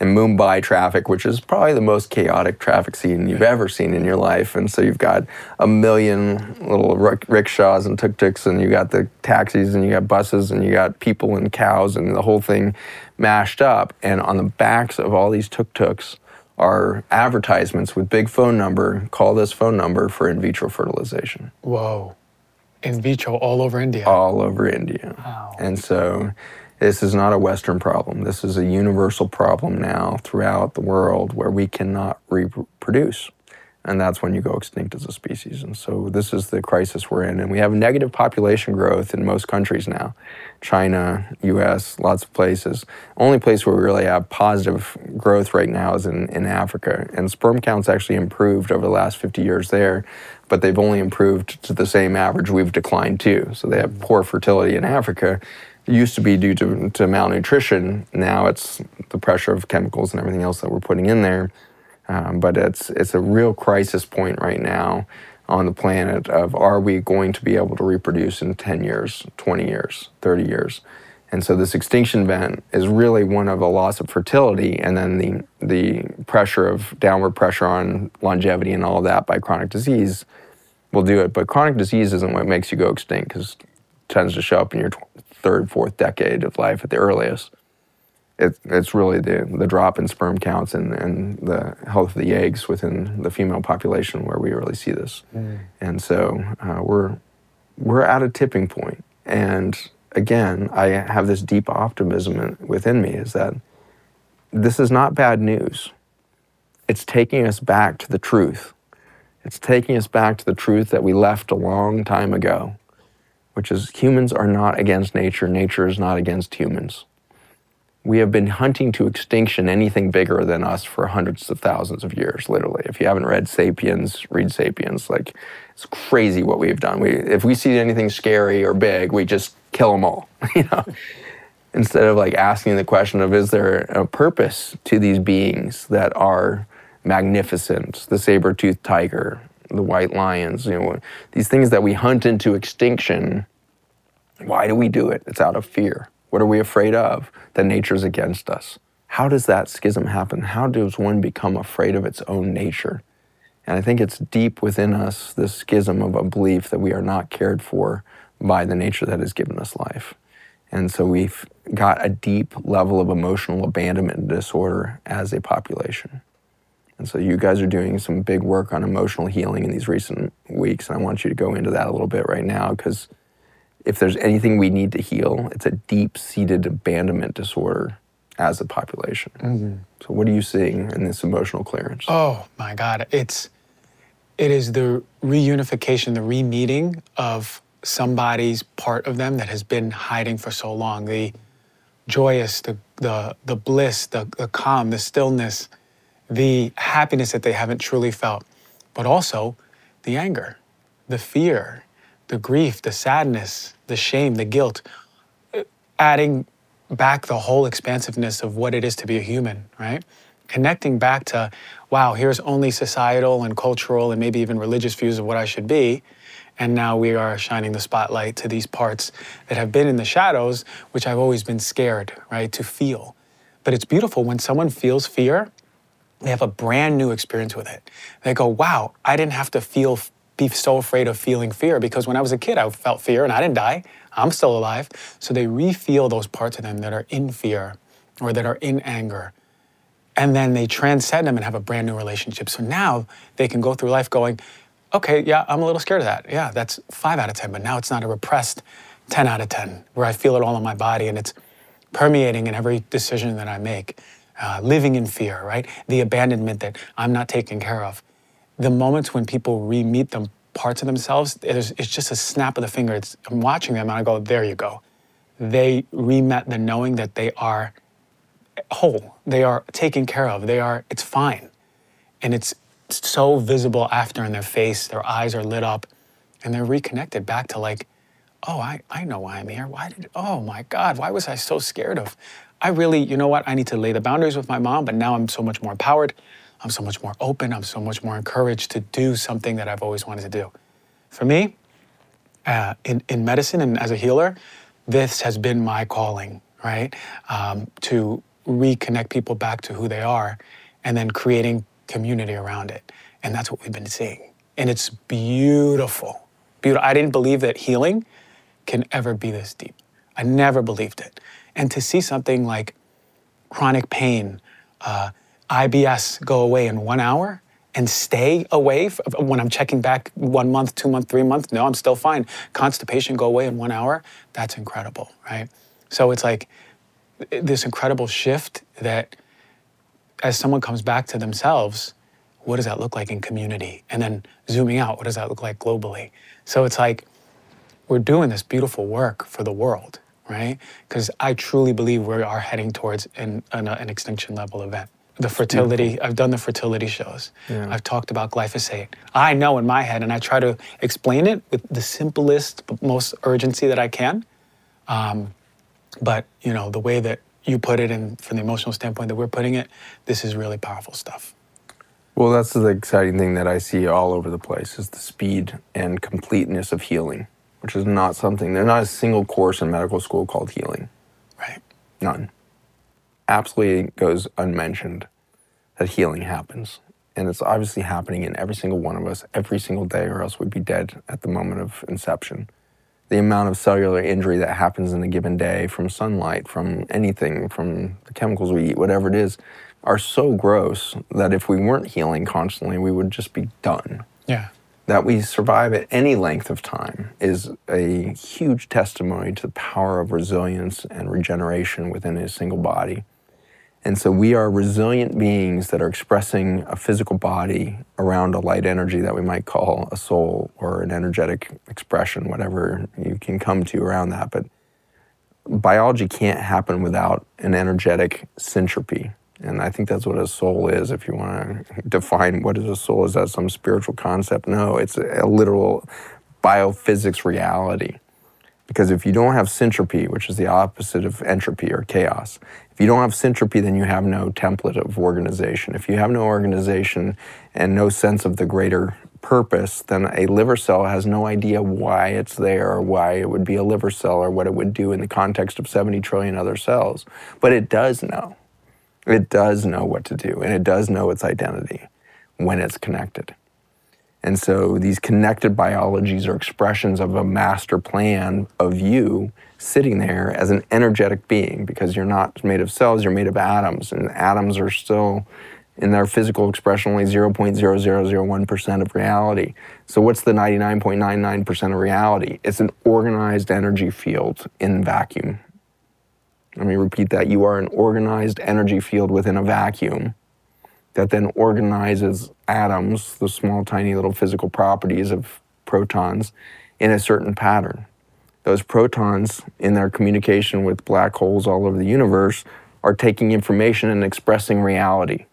in Mumbai traffic, which is probably the most chaotic traffic scene you've ever seen in your life. And so you've got a million little rickshaws and tuk-tuks, and you got the taxis, and you got buses, and you got people and cows, and the whole thing mashed up. And on the backs of all these tuk-tuks are advertisements with big phone number, call this phone number for in vitro fertilization. Whoa. In vitro all over India? All over India. Wow. And so this is not a Western problem. This is a universal problem now throughout the world where we cannot reproduce. And that's when you go extinct as a species. And so this is the crisis we're in. And we have negative population growth in most countries now. China, U S, lots of places. Only place where we really have positive growth right now is in, in Africa. And sperm counts actually improved over the last fifty years there, but they've only improved to the same average we've declined to. So they have poor fertility in Africa. It used to be due to, to malnutrition. Now it's the pressure of chemicals and everything else that we're putting in there. Um, but it's, it's a real crisis point right now on the planet of, are we going to be able to reproduce in ten years, twenty years, thirty years? And so this extinction event is really one of a loss of fertility, and then the, the pressure of downward pressure on longevity and all of that by chronic disease will do it. But chronic disease isn't what makes you go extinct, because it tends to show up in your third, fourth decade of life at the earliest. It, it's really the, the drop in sperm counts and, and the health of the eggs within the female population where we really see this. Mm. And so uh, we're, we're at a tipping point. And again, I have this deep optimism within me, is that this is not bad news. It's taking us back to the truth. It's taking us back to the truth that we left a long time ago, which is humans are not against nature. Nature is not against humans. We have been hunting to extinction anything bigger than us for hundreds of thousands of years, literally. If you haven't read Sapiens, read Sapiens. Like, it's crazy what we've done. We, if we see anything scary or big, we just kill them all, you know? Instead of like asking the question of, is there a purpose to these beings that are magnificent, the saber-toothed tiger, the white lions, you know, these things that we hunt into extinction, why do we do it? It's out of fear. What are we afraid of? That nature's against us. How does that schism happen? How does one become afraid of its own nature? And I think it's deep within us, this schism of a belief that we are not cared for by the nature that has given us life. And so we've got a deep level of emotional abandonment and disorder as a population. And so you guys are doing some big work on emotional healing in these recent weeks, and I want you to go into that a little bit right now, because if there's anything we need to heal, it's a deep-seated abandonment disorder as a population. Mm-hmm. So what are you seeing in this emotional clearance? Oh my God, it's, it is the reunification, the re-meeting of somebody's part of them that has been hiding for so long. The joyous, the, the, the bliss, the, the calm, the stillness, the happiness that they haven't truly felt, but also the anger, the fear, the grief, the sadness, the shame, the guilt, adding back the whole expansiveness of what it is to be a human, right? Connecting back to, wow, here's only societal and cultural and maybe even religious views of what I should be, and now we are shining the spotlight to these parts that have been in the shadows, which I've always been scared, right, to feel. But it's beautiful when someone feels fear, they have a brand new experience with it. They go, wow, I didn't have to feel be so afraid of feeling fear, because when I was a kid, I felt fear and I didn't die. I'm still alive. So they re-feel those parts of them that are in fear or that are in anger. And then they transcend them and have a brand new relationship. So now they can go through life going, okay, yeah, I'm a little scared of that. Yeah, that's five out of ten, but now it's not a repressed ten out of ten where I feel it all in my body and it's permeating in every decision that I make. Uh, living in fear, right? The abandonment that I'm not taken care of. The moments when people re-meet them, parts of themselves, it is, it's just a snap of the finger. It's, I'm watching them and I go, there you go. They re-met the knowing that they are whole. They are taken care of. They are, it's fine. And it's so visible after in their face, their eyes are lit up and they're reconnected back to like, oh, I, I know why I'm here. Why did, oh my God, why was I so scared of? I really, you know what? I need to lay the boundaries with my mom, but now I'm so much more empowered. I'm so much more open. I'm so much more encouraged to do something that I've always wanted to do. For me, uh, in, in medicine and as a healer, this has been my calling, right? Um, to reconnect people back to who they are and then creating community around it. And that's what we've been seeing. And it's beautiful. Beautiful. I didn't believe that healing can ever be this deep. I never believed it. And to see something like chronic pain, uh, I B S go away in one hour and stay away when I'm checking back one month, two months, three months. No, I'm still fine. Constipation go away in one hour. That's incredible, right? So it's like this incredible shift that as someone comes back to themselves, what does that look like in community? And then zooming out, what does that look like globally? So it's like we're doing this beautiful work for the world, right? Because I truly believe we are heading towards an, an, an extinction level event. The fertility, I've done the fertility shows. Yeah. I've talked about glyphosate. I know in my head, and I try to explain it with the simplest, most urgency that I can. Um, but, you know, the way that you put it and from the emotional standpoint that we're putting it, this is really powerful stuff. Well, that's the exciting thing that I see all over the place is the speed and completeness of healing, which is not something, there's not a single course in medical school called healing. Right. None. Absolutely goes unmentioned that healing happens. And it's obviously happening in every single one of us every single day, or else we'd be dead at the moment of inception. The amount of cellular injury that happens in a given day from sunlight, from anything, from the chemicals we eat, whatever it is, are so gross that if we weren't healing constantly, we would just be done. Yeah. That we survive at any length of time is a huge testimony to the power of resilience and regeneration within a single body. And so we are resilient beings that are expressing a physical body around a light energy that we might call a soul or an energetic expression, whatever you can come to around that. But biology can't happen without an energetic syntropy. And I think that's what a soul is. If you want to define what is a soul, is that some spiritual concept? No, it's a literal biophysics reality. Because if you don't have syntropy, which is the opposite of entropy or chaos, if you don't have syntropy, then you have no template of organization. If you have no organization and no sense of the greater purpose, then a liver cell has no idea why it's there or why it would be a liver cell or what it would do in the context of seventy trillion other cells. But it does know. It does know what to do, and it does know its identity when it's connected. And so these connected biologies are expressions of a master plan of you sitting there as an energetic being, because you're not made of cells, you're made of atoms, and atoms are still in their physical expression only zero point zero zero zero one percent of reality. So what's the ninety-nine point nine nine percent of reality? It's an organized energy field in vacuum. Let me repeat that. You are an organized energy field within a vacuum that then organizes atoms, the small, tiny little physical properties of protons, in a certain pattern. Those protons, in their communication with black holes all over the universe, are taking information and expressing reality.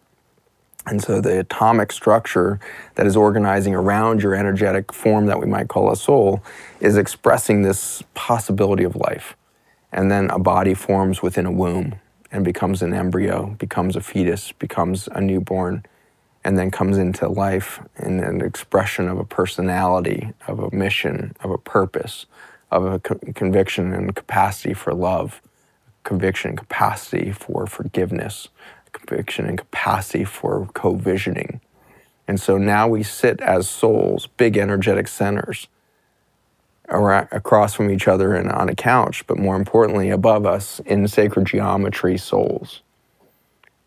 And so the atomic structure that is organizing around your energetic form that we might call a soul is expressing this possibility of life. And then a body forms within a womb and becomes an embryo, becomes a fetus, becomes a newborn, and then comes into life in an expression of a personality, of a mission, of a purpose, of a co conviction and capacity for love, conviction and capacity for forgiveness, conviction and capacity for co-visioning. And so now we sit as souls, big energetic centers, across from each other and on a couch, but more importantly, above us in sacred geometry, souls.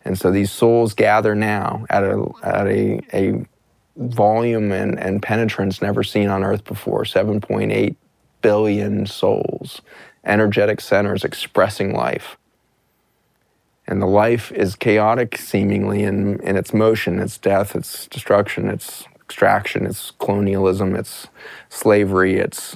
And so these souls gather now at a, at a, a volume and, and penetrance never seen on Earth before, seven point eight billion souls, energetic centers expressing life. And the life is chaotic, seemingly, in, in its motion, its death, its destruction, its extraction, its colonialism, its slavery, its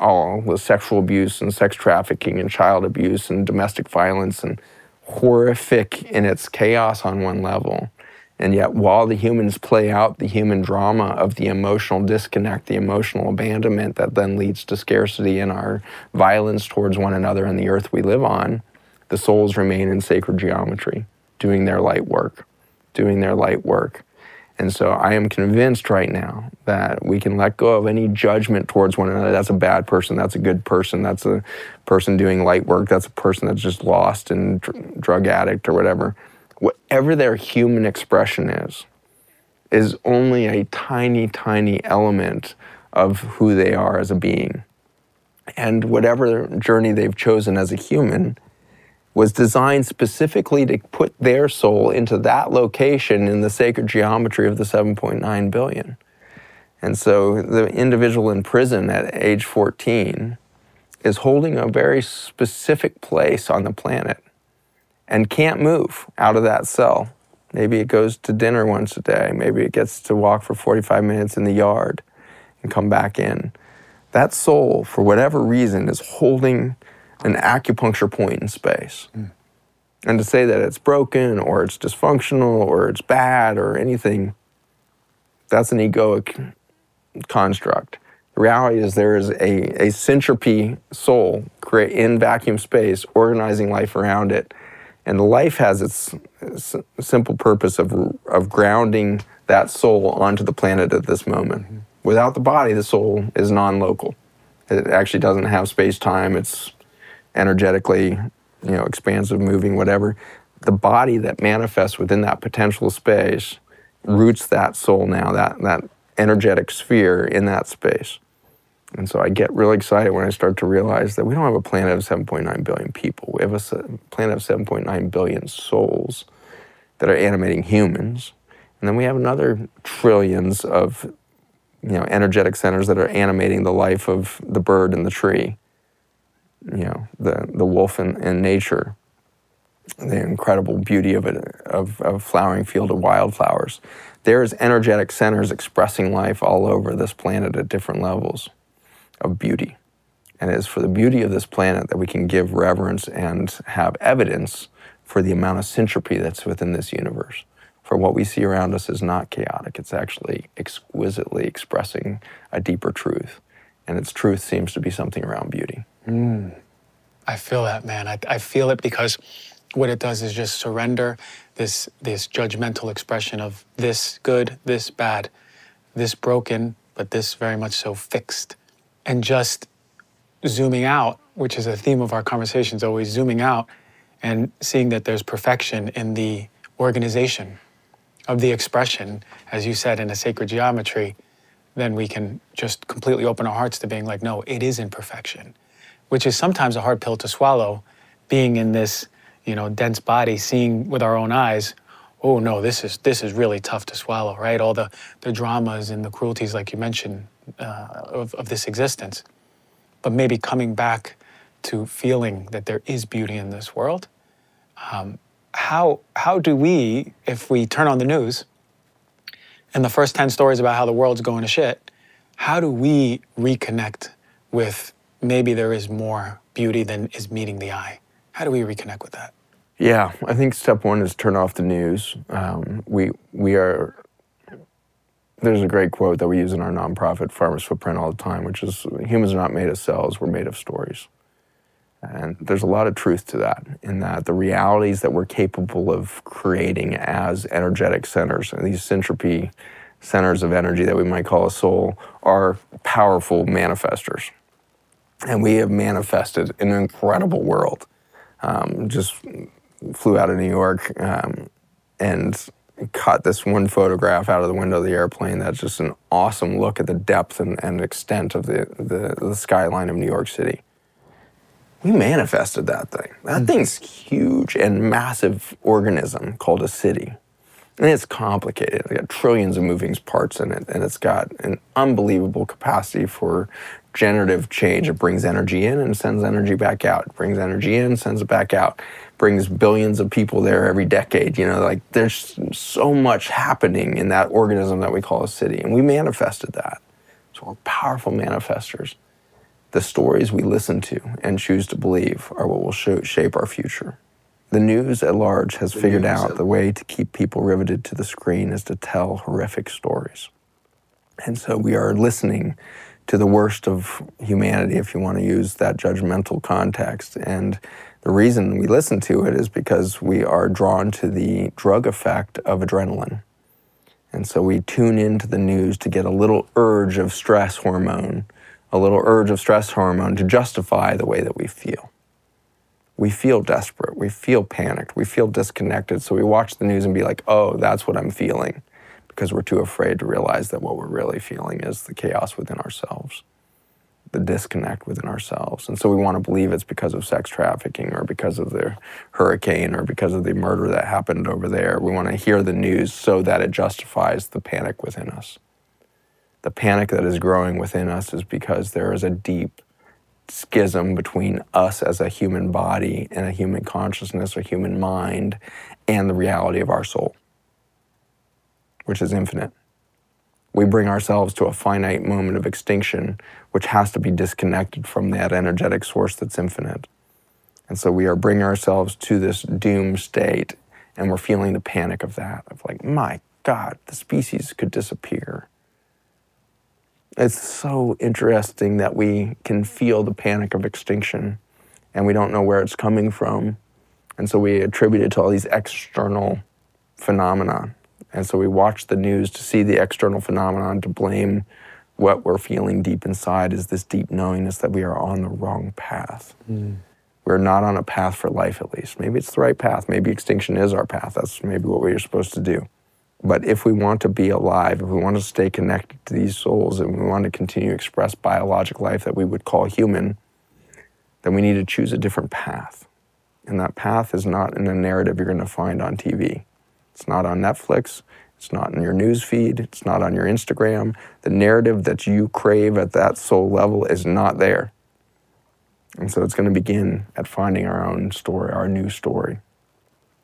all with sexual abuse and sex trafficking and child abuse and domestic violence, and horrific in its chaos on one level. And yet while the humans play out the human drama of the emotional disconnect, the emotional abandonment that then leads to scarcity and our violence towards one another and the earth we live on, the souls remain in sacred geometry, doing their light work, doing their light work. And so I am convinced right now that we can let go of any judgment towards one another. That's a bad person. That's a good person. That's a person doing light work. That's a person that's just lost and dr- drug addict or whatever. Whatever their human expression is, is only a tiny, tiny element of who they are as a being. And whatever journey they've chosen as a human was designed specifically to put their soul into that location in the sacred geometry of the seven point nine billion. And so the individual in prison at age fourteen is holding a very specific place on the planet and can't move out of that cell. Maybe it goes to dinner once a day. Maybe it gets to walk for forty-five minutes in the yard and come back in. That soul, for whatever reason, is holding an acupuncture point in space. Mm. And to say that it's broken or it's dysfunctional or it's bad or anything, that's an egoic construct. The reality is there is a, a syntropy soul create in vacuum space organizing life around it. And life has its, its simple purpose of, of grounding that soul onto the planet at this moment. Mm-hmm. Without the body, the soul is non-local. It actually doesn't have space-time. It's energetically, you know, expansive, moving, whatever. The body that manifests within that potential space roots that soul now, that, that energetic sphere in that space. And so I get really excited when I start to realize that we don't have a planet of seven point nine billion people. We have a planet of seven point nine billion souls that are animating humans. And then we have another trillions of you know, energetic centers that are animating the life of the bird and the tree, you know, the, the wolf and, and nature, the incredible beauty of, it, of, of flowering field of wildflowers. There's energetic centers expressing life all over this planet at different levels of beauty. And it is for the beauty of this planet that we can give reverence and have evidence for the amount of syntropy that's within this universe. For what we see around us is not chaotic. It's actually exquisitely expressing a deeper truth. And its truth seems to be something around beauty. Mm. I feel that, man. I, I feel it because what it does is just surrender this, this judgmental expression of this good, this bad, this broken, but this very much so fixed. And just zooming out, which is a theme of our conversations, always zooming out and seeing that there's perfection in the organization of the expression, as you said, in a sacred geometry, then we can just completely open our hearts to being like, no, it is imperfection, which is sometimes a hard pill to swallow, being in this, you know, dense body, seeing with our own eyes, oh no, this is, this is really tough to swallow, right? All the, the dramas and the cruelties, like you mentioned, uh, of, of this existence. But maybe coming back to feeling that there is beauty in this world, um, How, how do we, if we turn on the news and the first ten stories about how the world's going to shit, how do we reconnect with maybe there is more beauty than is meeting the eye? How do we reconnect with that? Yeah, I think step one is turn off the news. Um, we, we are, there's a great quote that we use in our nonprofit Farmer's Footprint all the time, which is, humans are not made of cells, we're made of stories. And there's a lot of truth to that, in that the realities that we're capable of creating as energetic centers, and these syntropy centers of energy that we might call a soul, are powerful manifestors. And we have manifested an incredible world. Um, just flew out of New York um, and caught this one photograph out of the window of the airplane that's just an awesome look at the depth and, and extent of the, the, the skyline of New York City. We manifested that thing. That thing's huge and massive organism called a city. And it's complicated. It's got trillions of moving parts in it, and it's got an unbelievable capacity for generative change. It brings energy in and sends energy back out. It brings energy in, sends it back out. It brings billions of people there every decade. You know, like there's so much happening in that organism that we call a city, and we manifested that. So we're powerful manifestors. The stories we listen to and choose to believe are what will shape our future. The news at large has figured out the way to keep people riveted to the screen is to tell horrific stories. And so we are listening to the worst of humanity, if you want to use that judgmental context. And the reason we listen to it is because we are drawn to the drug effect of adrenaline. And so we tune into the news to get a little urge of stress hormone, a little urge of stress hormone to justify the way that we feel. We feel desperate, we feel panicked, we feel disconnected, so we watch the news and be like, oh, that's what I'm feeling, because we're too afraid to realize that what we're really feeling is the chaos within ourselves, the disconnect within ourselves. And so we want to believe it's because of sex trafficking or because of the hurricane or because of the murder that happened over there. We want to hear the news so that it justifies the panic within us. The panic that is growing within us is because there is a deep schism between us as a human body and a human consciousness or human mind and the reality of our soul, which is infinite. We bring ourselves to a finite moment of extinction, which has to be disconnected from that energetic source that's infinite. And so we are bringing ourselves to this doom state, and we're feeling the panic of that, of like, my God, the species could disappear. It's so interesting that we can feel the panic of extinction and we don't know where it's coming from. And so we attribute it to all these external phenomena. And so we watch the news to see the external phenomenon to blame what we're feeling deep inside is this deep knowingness that we are on the wrong path. Mm. We're not on a path for life, at least. Maybe it's the right path. Maybe extinction is our path. That's maybe what we are supposed to do. But if we want to be alive, if we want to stay connected to these souls, and we want to continue to express biologic life that we would call human, then we need to choose a different path. And that path is not in a narrative you're going to find on T V. It's not on Netflix. It's not in your news feed. It's not on your Instagram. The narrative that you crave at that soul level is not there. And so it's going to begin at finding our own story, our new story.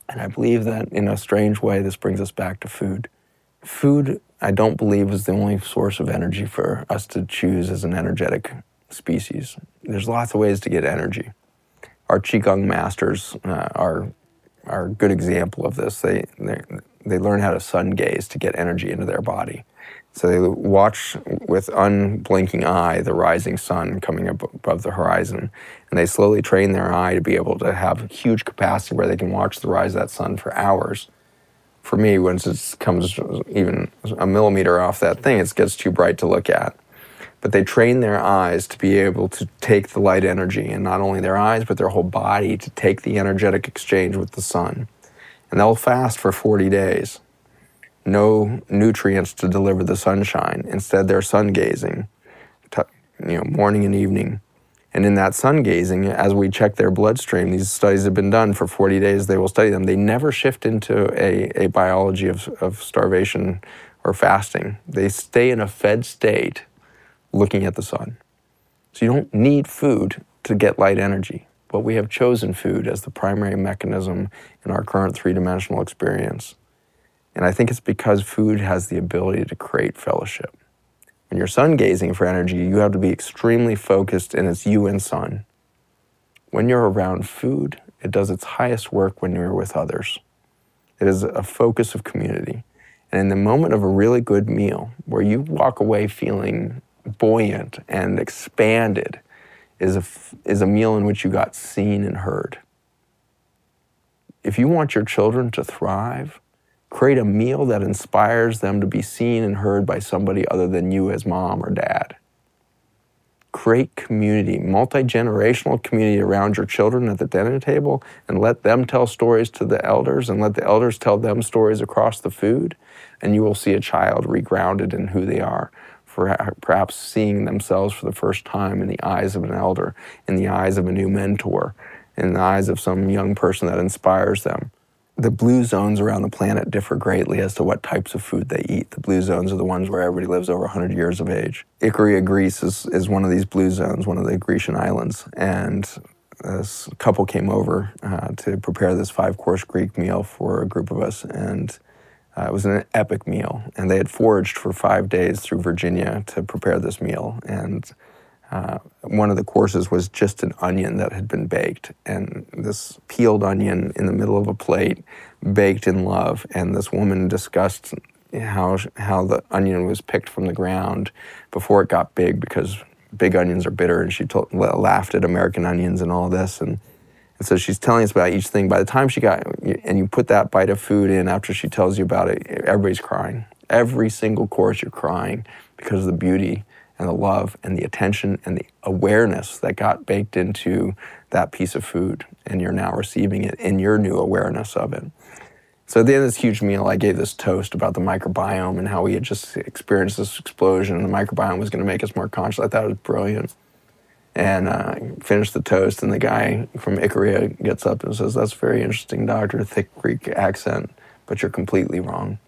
And I believe that in a strange way, this brings us back to food. Food, I don't believe, is the only source of energy for us to choose as an energetic species. There's lots of ways to get energy. Our Qigong masters uh, are, are a good example of this. They, they, they learn how to sun gaze to get energy into their body. So they watch with unblinking eye the rising sun coming up above the horizon, and they slowly train their eye to be able to have huge capacity where they can watch the rise of that sun for hours. For me, once it comes even a millimeter off that thing, it gets too bright to look at. But they train their eyes to be able to take the light energy, and not only their eyes, but their whole body, to take the energetic exchange with the sun. And they'll fast for forty days. No nutrients to deliver the sunshine. Instead, they're sun gazing, you know, morning and evening. And in that sun gazing, as we check their bloodstream, these studies have been done for forty days, they will study them. They never shift into a, a biology of, of starvation or fasting. They stay in a fed state looking at the sun. So you don't need food to get light energy, but we have chosen food as the primary mechanism in our current three-dimensional experience. And I think it's because food has the ability to create fellowship. When you're sun gazing for energy, you have to be extremely focused, and it's you and sun. When you're around food, it does its highest work when you're with others. It is a focus of community. And in the moment of a really good meal, where you walk away feeling buoyant and expanded, is a, is a meal in which you got seen and heard. If you want your children to thrive, create a meal that inspires them to be seen and heard by somebody other than you as mom or dad. Create community, multi-generational community around your children at the dinner table, and let them tell stories to the elders, and let the elders tell them stories across the food, and you will see a child regrounded in who they are, for perhaps seeing themselves for the first time in the eyes of an elder, in the eyes of a new mentor, in the eyes of some young person that inspires them. The blue zones around the planet differ greatly as to what types of food they eat. The blue zones are the ones where everybody lives over one hundred years of age. Icaria, Greece is, is one of these blue zones, one of the Grecian islands. And this couple came over uh, to prepare this five-course Greek meal for a group of us. And uh, it was an epic meal. And they had foraged for five days through Virginia to prepare this meal. And Uh, one of the courses was just an onion that had been baked, and this peeled onion in the middle of a plate, baked in love. And this woman discussed how, how the onion was picked from the ground before it got big, because big onions are bitter, and she told, laughed at American onions and all this. And, and so she's telling us about each thing. By the time she got, and you put that bite of food in after she tells you about it, everybody's crying. Every single course you're crying because of the beauty and the love and the attention and the awareness that got baked into that piece of food, and you're now receiving it in your new awareness of it. So at the end of this huge meal, I gave this toast about the microbiome and how we had just experienced this explosion, and the microbiome was gonna make us more conscious. I thought it was brilliant. And uh, I finished the toast, and the guy from Icaria gets up and says, "That's very interesting, doctor, thick Greek accent, but you're completely wrong."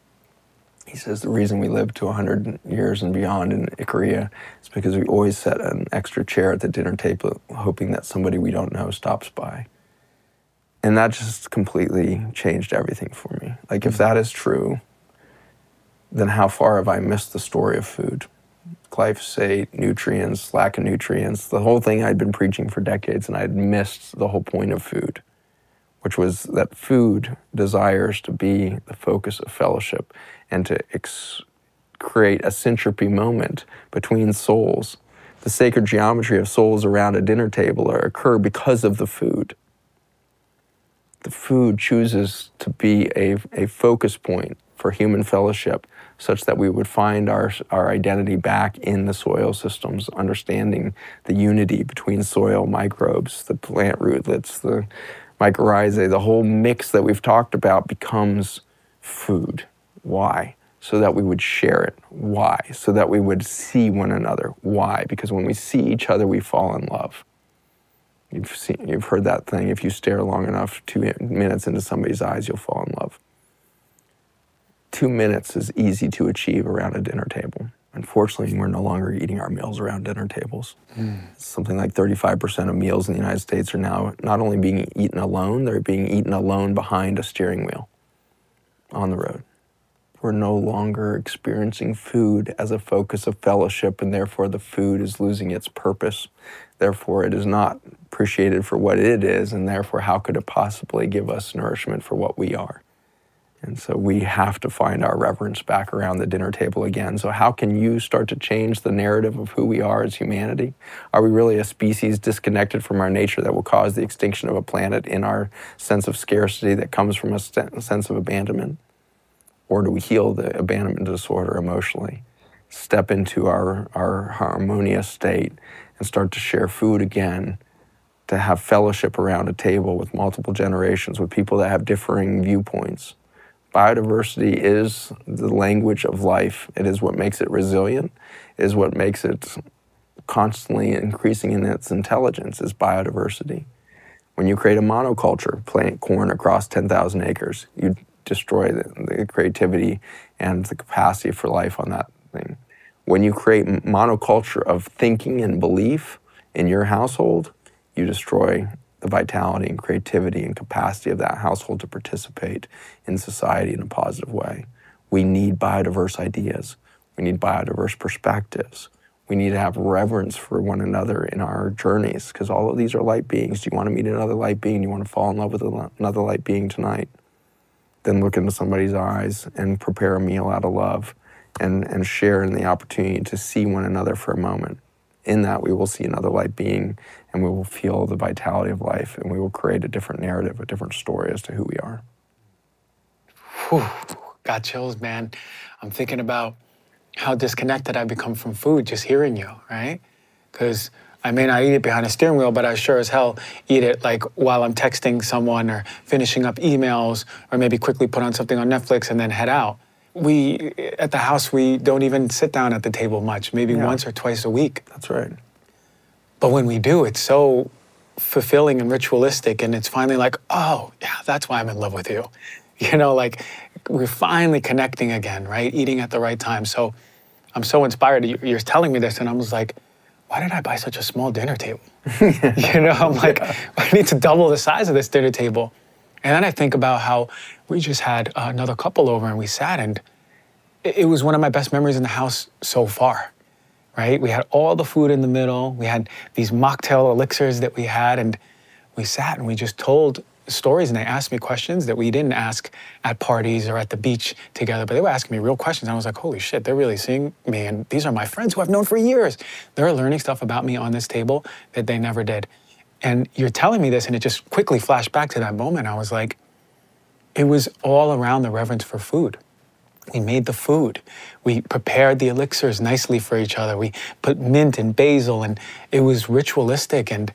He says, "The reason we live to one hundred years and beyond in Icaria is because we always set an extra chair at the dinner table hoping that somebody we don't know stops by." And that just completely changed everything for me. Like, if that is true, then how far have I missed the story of food? Glyphosate, nutrients, lack of nutrients, the whole thing I'd been preaching for decades, and I'd missed the whole point of food, which was that food desires to be the focus of fellowship and to ex create a syntropy moment between souls. The sacred geometry of souls around a dinner table occur because of the food. The food chooses to be a, a focus point for human fellowship, such that we would find our, our identity back in the soil systems, understanding the unity between soil microbes, the plant rootlets, the mycorrhizae, the whole mix that we've talked about becomes food. Why? So that we would share it. Why? So that we would see one another. Why? Because when we see each other, we fall in love. You've seen, you've heard that thing, if you stare long enough, two minutes into somebody's eyes, you'll fall in love. two minutes is easy to achieve around a dinner table. Unfortunately, we're no longer eating our meals around dinner tables. Mm. Something like thirty-five percent of meals in the United States are now not only being eaten alone, they're being eaten alone behind a steering wheel on the road. We're no longer experiencing food as a focus of fellowship, and therefore the food is losing its purpose. Therefore, it is not appreciated for what it is, and therefore how could it possibly give us nourishment for what we are? And so we have to find our reverence back around the dinner table again. So how can you start to change the narrative of who we are as humanity? Are we really a species disconnected from our nature that will cause the extinction of a planet in our sense of scarcity that comes from a sense of abandonment? Or do we heal the abandonment disorder emotionally, step into our, our harmonious state and start to share food again, to have fellowship around a table with multiple generations, with people that have differing viewpoints? Biodiversity is the language of life. It is what makes it resilient, it is what makes it constantly increasing in its intelligence, is biodiversity. When you create a monoculture, plant corn across ten thousand acres, you destroy the, the creativity and the capacity for life on that thing. When you create monoculture of thinking and belief in your household, you destroy the vitality and creativity and capacity of that household to participate in society in a positive way. We need biodiverse ideas. We need biodiverse perspectives. We need to have reverence for one another in our journeys, because all of these are light beings. Do you want to meet another light being? Do you want to fall in love with another light being tonight? Then look into somebody's eyes and prepare a meal out of love and, and share in the opportunity to see one another for a moment. In that, we will see another light being, and we will feel the vitality of life, and we will create a different narrative, a different story as to who we are. Whew, got chills, man. I'm thinking about how disconnected I've become from food just hearing you, right? Because I may not eat it behind a steering wheel, but I sure as hell eat it like while I'm texting someone or finishing up emails, or maybe quickly put on something on Netflix and then head out. We, at the house, we don't even sit down at the table much, maybe yeah. once or twice a week. That's right. But when we do, it's so fulfilling and ritualistic, and it's finally like, oh, yeah, that's why I'm in love with you. You know, like, we're finally connecting again, right? Eating at the right time. So I'm so inspired. You're telling me this, and I was like, why did I buy such a small dinner table? You know, I'm like, yeah. I need to double the size of this dinner table. And then I think about how we just had uh, another couple over and we sat, and it, it was one of my best memories in the house so far, right? We had all the food in the middle. We had these mocktail elixirs that we had, and we sat and we just told stories, and they asked me questions that we didn't ask at parties or at the beach together, but they were asking me real questions. And I was like, holy shit, they're really seeing me, and these are my friends who I've known for years. They're learning stuff about me on this table that they never did. And you're telling me this, and it just quickly flashed back to that moment. I was like, it was all around the reverence for food. We made the food. We prepared the elixirs nicely for each other. We put mint and basil, and it was ritualistic. And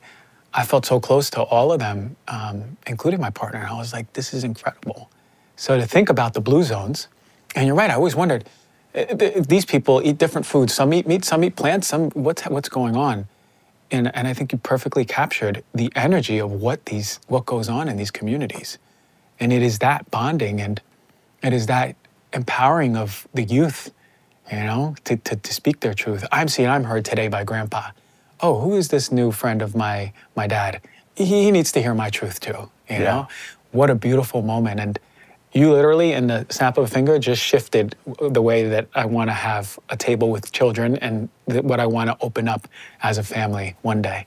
I felt so close to all of them, um, including my partner. And I was like, this is incredible. So to think about the blue zones, and you're right, I always wondered, if these people eat different foods. Some eat meat, some eat plants, some, what's, what's going on? And, and I think you perfectly captured the energy of what these, what goes on in these communities. And it is that bonding, and it is that empowering of the youth, you know, to, to, to speak their truth. I'm seen, I'm heard today by grandpa. Oh, who is this new friend of my, my dad? He needs to hear my truth too, you yeah. know? What a beautiful moment. And you literally, in the snap of a finger, just shifted the way that I want to have a table with children and what I want to open up as a family one day.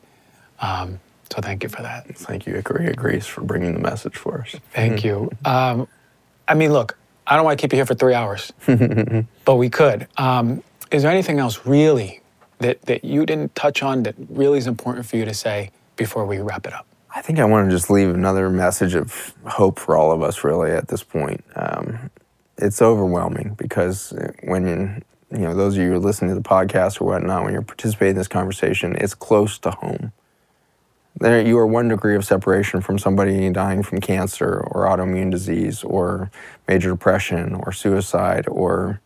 Um, so thank you for that. Thank you, Icaria Grace, for bringing the message for us. Thank you. Um, I mean, look, I don't want to keep you here for three hours, but we could. Um, is there anything else really that, that you didn't touch on that really is important for you to say before we wrap it up? I think I want to just leave another message of hope for all of us, really, at this point. Um, it's overwhelming, because when, you know, those of you who are listening to the podcast or whatnot, when you're participating in this conversation, it's close to home. There, you are one degree of separation from somebody dying from cancer or autoimmune disease or major depression or suicide or,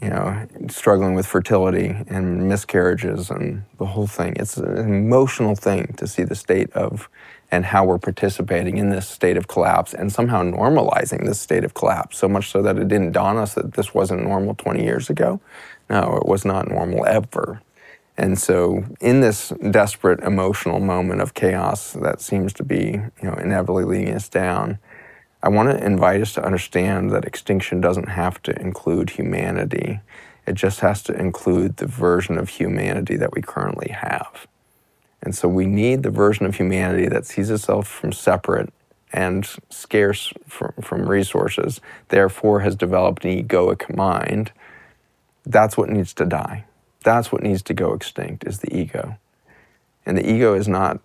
you know, struggling with fertility and miscarriages and the whole thing. It's an emotional thing to see the state of and how we're participating in this state of collapse and somehow normalizing this state of collapse, so much so that it didn't dawn us that this wasn't normal twenty years ago. No, it was not normal ever. And so in this desperate emotional moment of chaos that seems to be, you know, inevitably leading us down, I want to invite us to understand that extinction doesn't have to include humanity. It just has to include the version of humanity that we currently have. And so we need the version of humanity that sees itself from separate and scarce from, from resources, therefore has developed an egoic mind. That's what needs to die. That's what needs to go extinct, is the ego. And the ego is not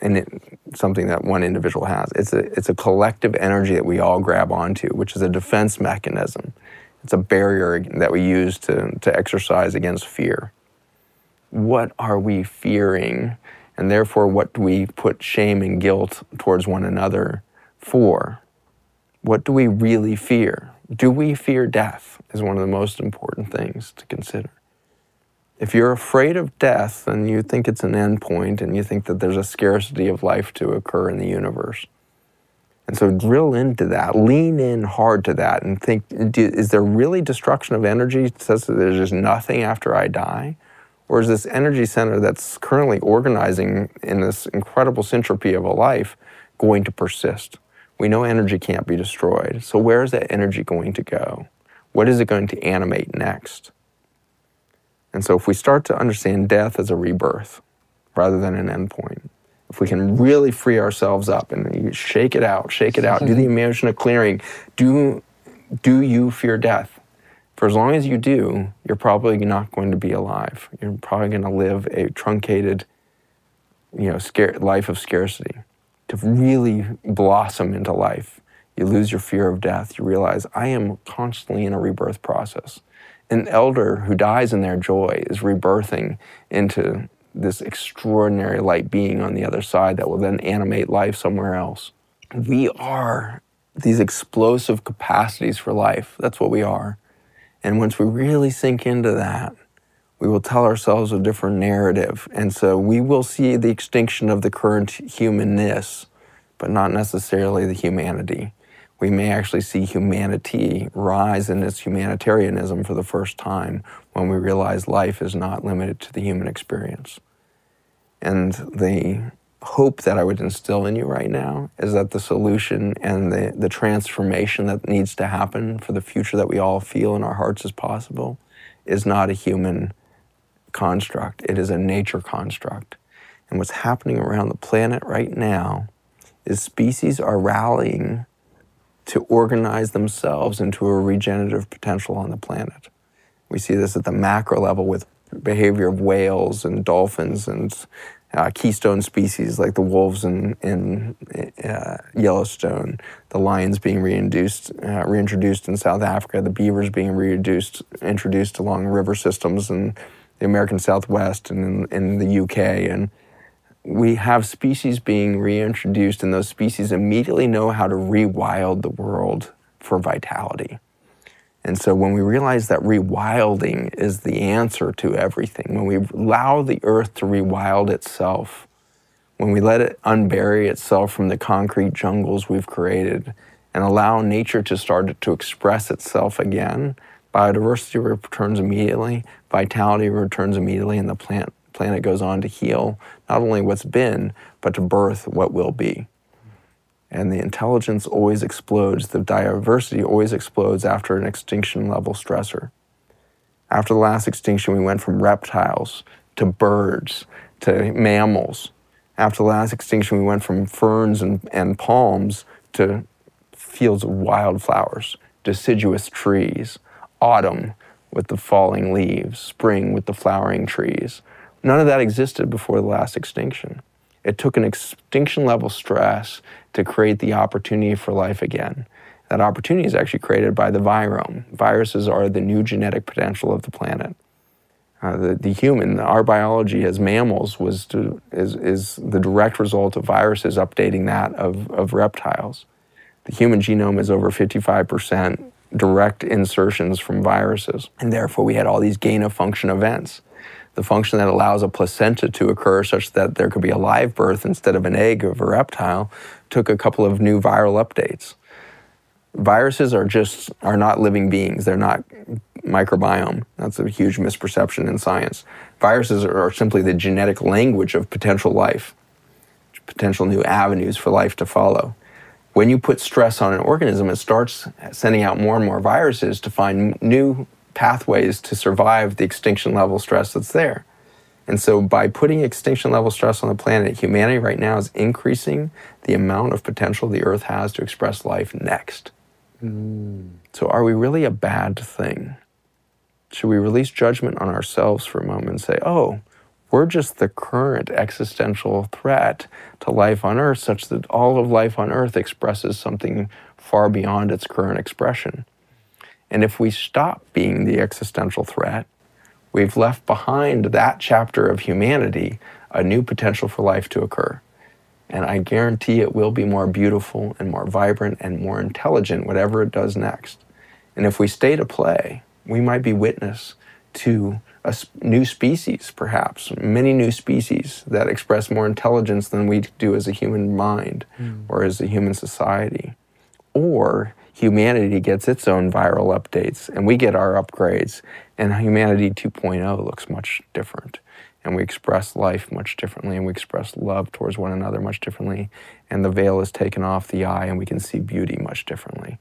in it, something that one individual has. It's a, it's a collective energy that we all grab onto, which is a defense mechanism. It's a barrier that we use to, to exercise against fear. What are we fearing? And therefore, what do we put shame and guilt towards one another for? What do we really fear? Do we fear death is one of the most important things to consider. If you're afraid of death and you think it's an end point and you think that there's a scarcity of life to occur in the universe, and so drill into that, lean in hard to that and think, is there really destruction of energy such that there's just nothing after I die? Or is this energy center that's currently organizing in this incredible entropy of a life going to persist? We know energy can't be destroyed. So where is that energy going to go? What is it going to animate next? And so if we start to understand death as a rebirth rather than an endpoint, if we can really free ourselves up and shake it out, shake it out, do the emotion of clearing, do, do you fear death? For as long as you do, you're probably not going to be alive. You're probably going to live a truncated, you know, scare, life of scarcity. To really blossom into life, you lose your fear of death. You realize, I am constantly in a rebirth process. An elder who dies in their joy is rebirthing into this extraordinary light being on the other side that will then animate life somewhere else. We are these explosive capacities for life. That's what we are. And once we really sink into that, we will tell ourselves a different narrative. And so we will see the extinction of the current humanness, but not necessarily the humanity. We may actually see humanity rise in its humanitarianism for the first time when we realize life is not limited to the human experience. And the hope that I would instill in you right now is that the solution and the, the transformation that needs to happen for the future that we all feel in our hearts is possible is not a human construct. It is a nature construct. And what's happening around the planet right now is species are rallying to organize themselves into a regenerative potential on the planet. We see this at the macro level with behavior of whales and dolphins and Uh, keystone species like the wolves in, in uh, Yellowstone, the lions being reintroduced, uh, reintroduced in South Africa, the beavers being reintroduced introduced along river systems in the American Southwest and in, in the U K. And we have species being reintroduced, and those species immediately know how to rewild the world for vitality. And so when we realize that rewilding is the answer to everything, when we allow the earth to rewild itself, when we let it unbury itself from the concrete jungles we've created and allow nature to start to express itself again, biodiversity returns immediately, vitality returns immediately, and the plant, planet goes on to heal not only what's been, but to birth what will be. And the intelligence always explodes, the diversity always explodes after an extinction level stressor. After the last extinction, we went from reptiles to birds to mammals. After the last extinction, we went from ferns and, and palms to fields of wildflowers, deciduous trees, autumn with the falling leaves, spring with the flowering trees. None of that existed before the last extinction. It took an extinction level stress to create the opportunity for life again. That opportunity is actually created by the virome. Viruses are the new genetic potential of the planet. Uh, the, the human, our biology as mammals was to, is, is the direct result of viruses updating that of, of reptiles. The human genome is over fifty-five percent direct insertions from viruses, and therefore we had all these gain of function events. the function that allows a placenta to occur such that there could be a live birth instead of an egg of a reptile, took a couple of new viral updates. Viruses are just, are not living beings. They're not microbiome. That's a huge misperception in science. Viruses are simply the genetic language of potential life, potential new avenues for life to follow. When you put stress on an organism, it starts sending out more and more viruses to find new pathways to survive the extinction level stress that's there. And so by putting extinction level stress on the planet, humanity right now is increasing the amount of potential the Earth has to express life next. Mm. So are we really a bad thing? Should we release judgment on ourselves for a moment and say, oh, we're just the current existential threat to life on Earth such that all of life on Earth expresses something far beyond its current expression. And if we stop being the existential threat, we've left behind that chapter of humanity a new potential for life to occur. And I guarantee it will be more beautiful and more vibrant and more intelligent, whatever it does next. And if we stay to play, we might be witness to a new species, perhaps, many new species that express more intelligence than we do as a human mind mm. or as a human society. Or humanity gets its own viral updates and we get our upgrades, and humanity two point oh looks much different. And we express life much differently, and we express love towards one another much differently, and the veil is taken off the eye and we can see beauty much differently.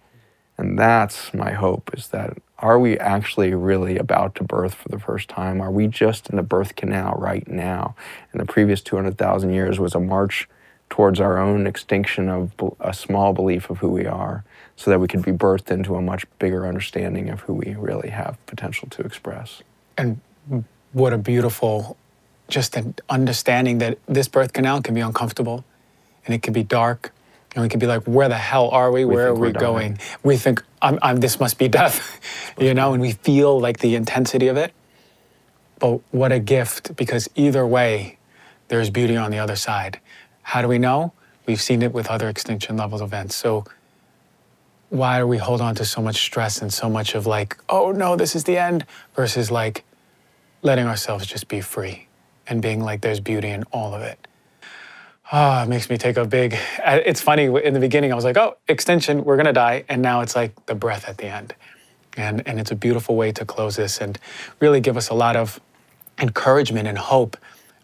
And that's my hope, is that are we actually really about to birth for the first time? Are we just in the birth canal right now? And the previous two hundred thousand years was a march towards our own extinction of a small belief of who we are, so that we could be birthed into a much bigger understanding of who we really have potential to express. And what a beautiful, just an understanding that this birth canal can be uncomfortable and it can be dark. And we could be like, where the hell are we? we Where are we going? Dying. We think, I'm, I'm, this must be death, you know? And we feel like the intensity of it. But what a gift, because either way, there's beauty on the other side. How do we know? We've seen it with other extinction level events. So why do we hold on to so much stress and so much of like, oh no, this is the end, versus like letting ourselves just be free and being like, there's beauty in all of it. Ah, oh, it makes me take a big, it's funny, in the beginning I was like, oh, extinction, we're gonna die. And now it's like the breath at the end. And, and it's a beautiful way to close this and really give us a lot of encouragement and hope,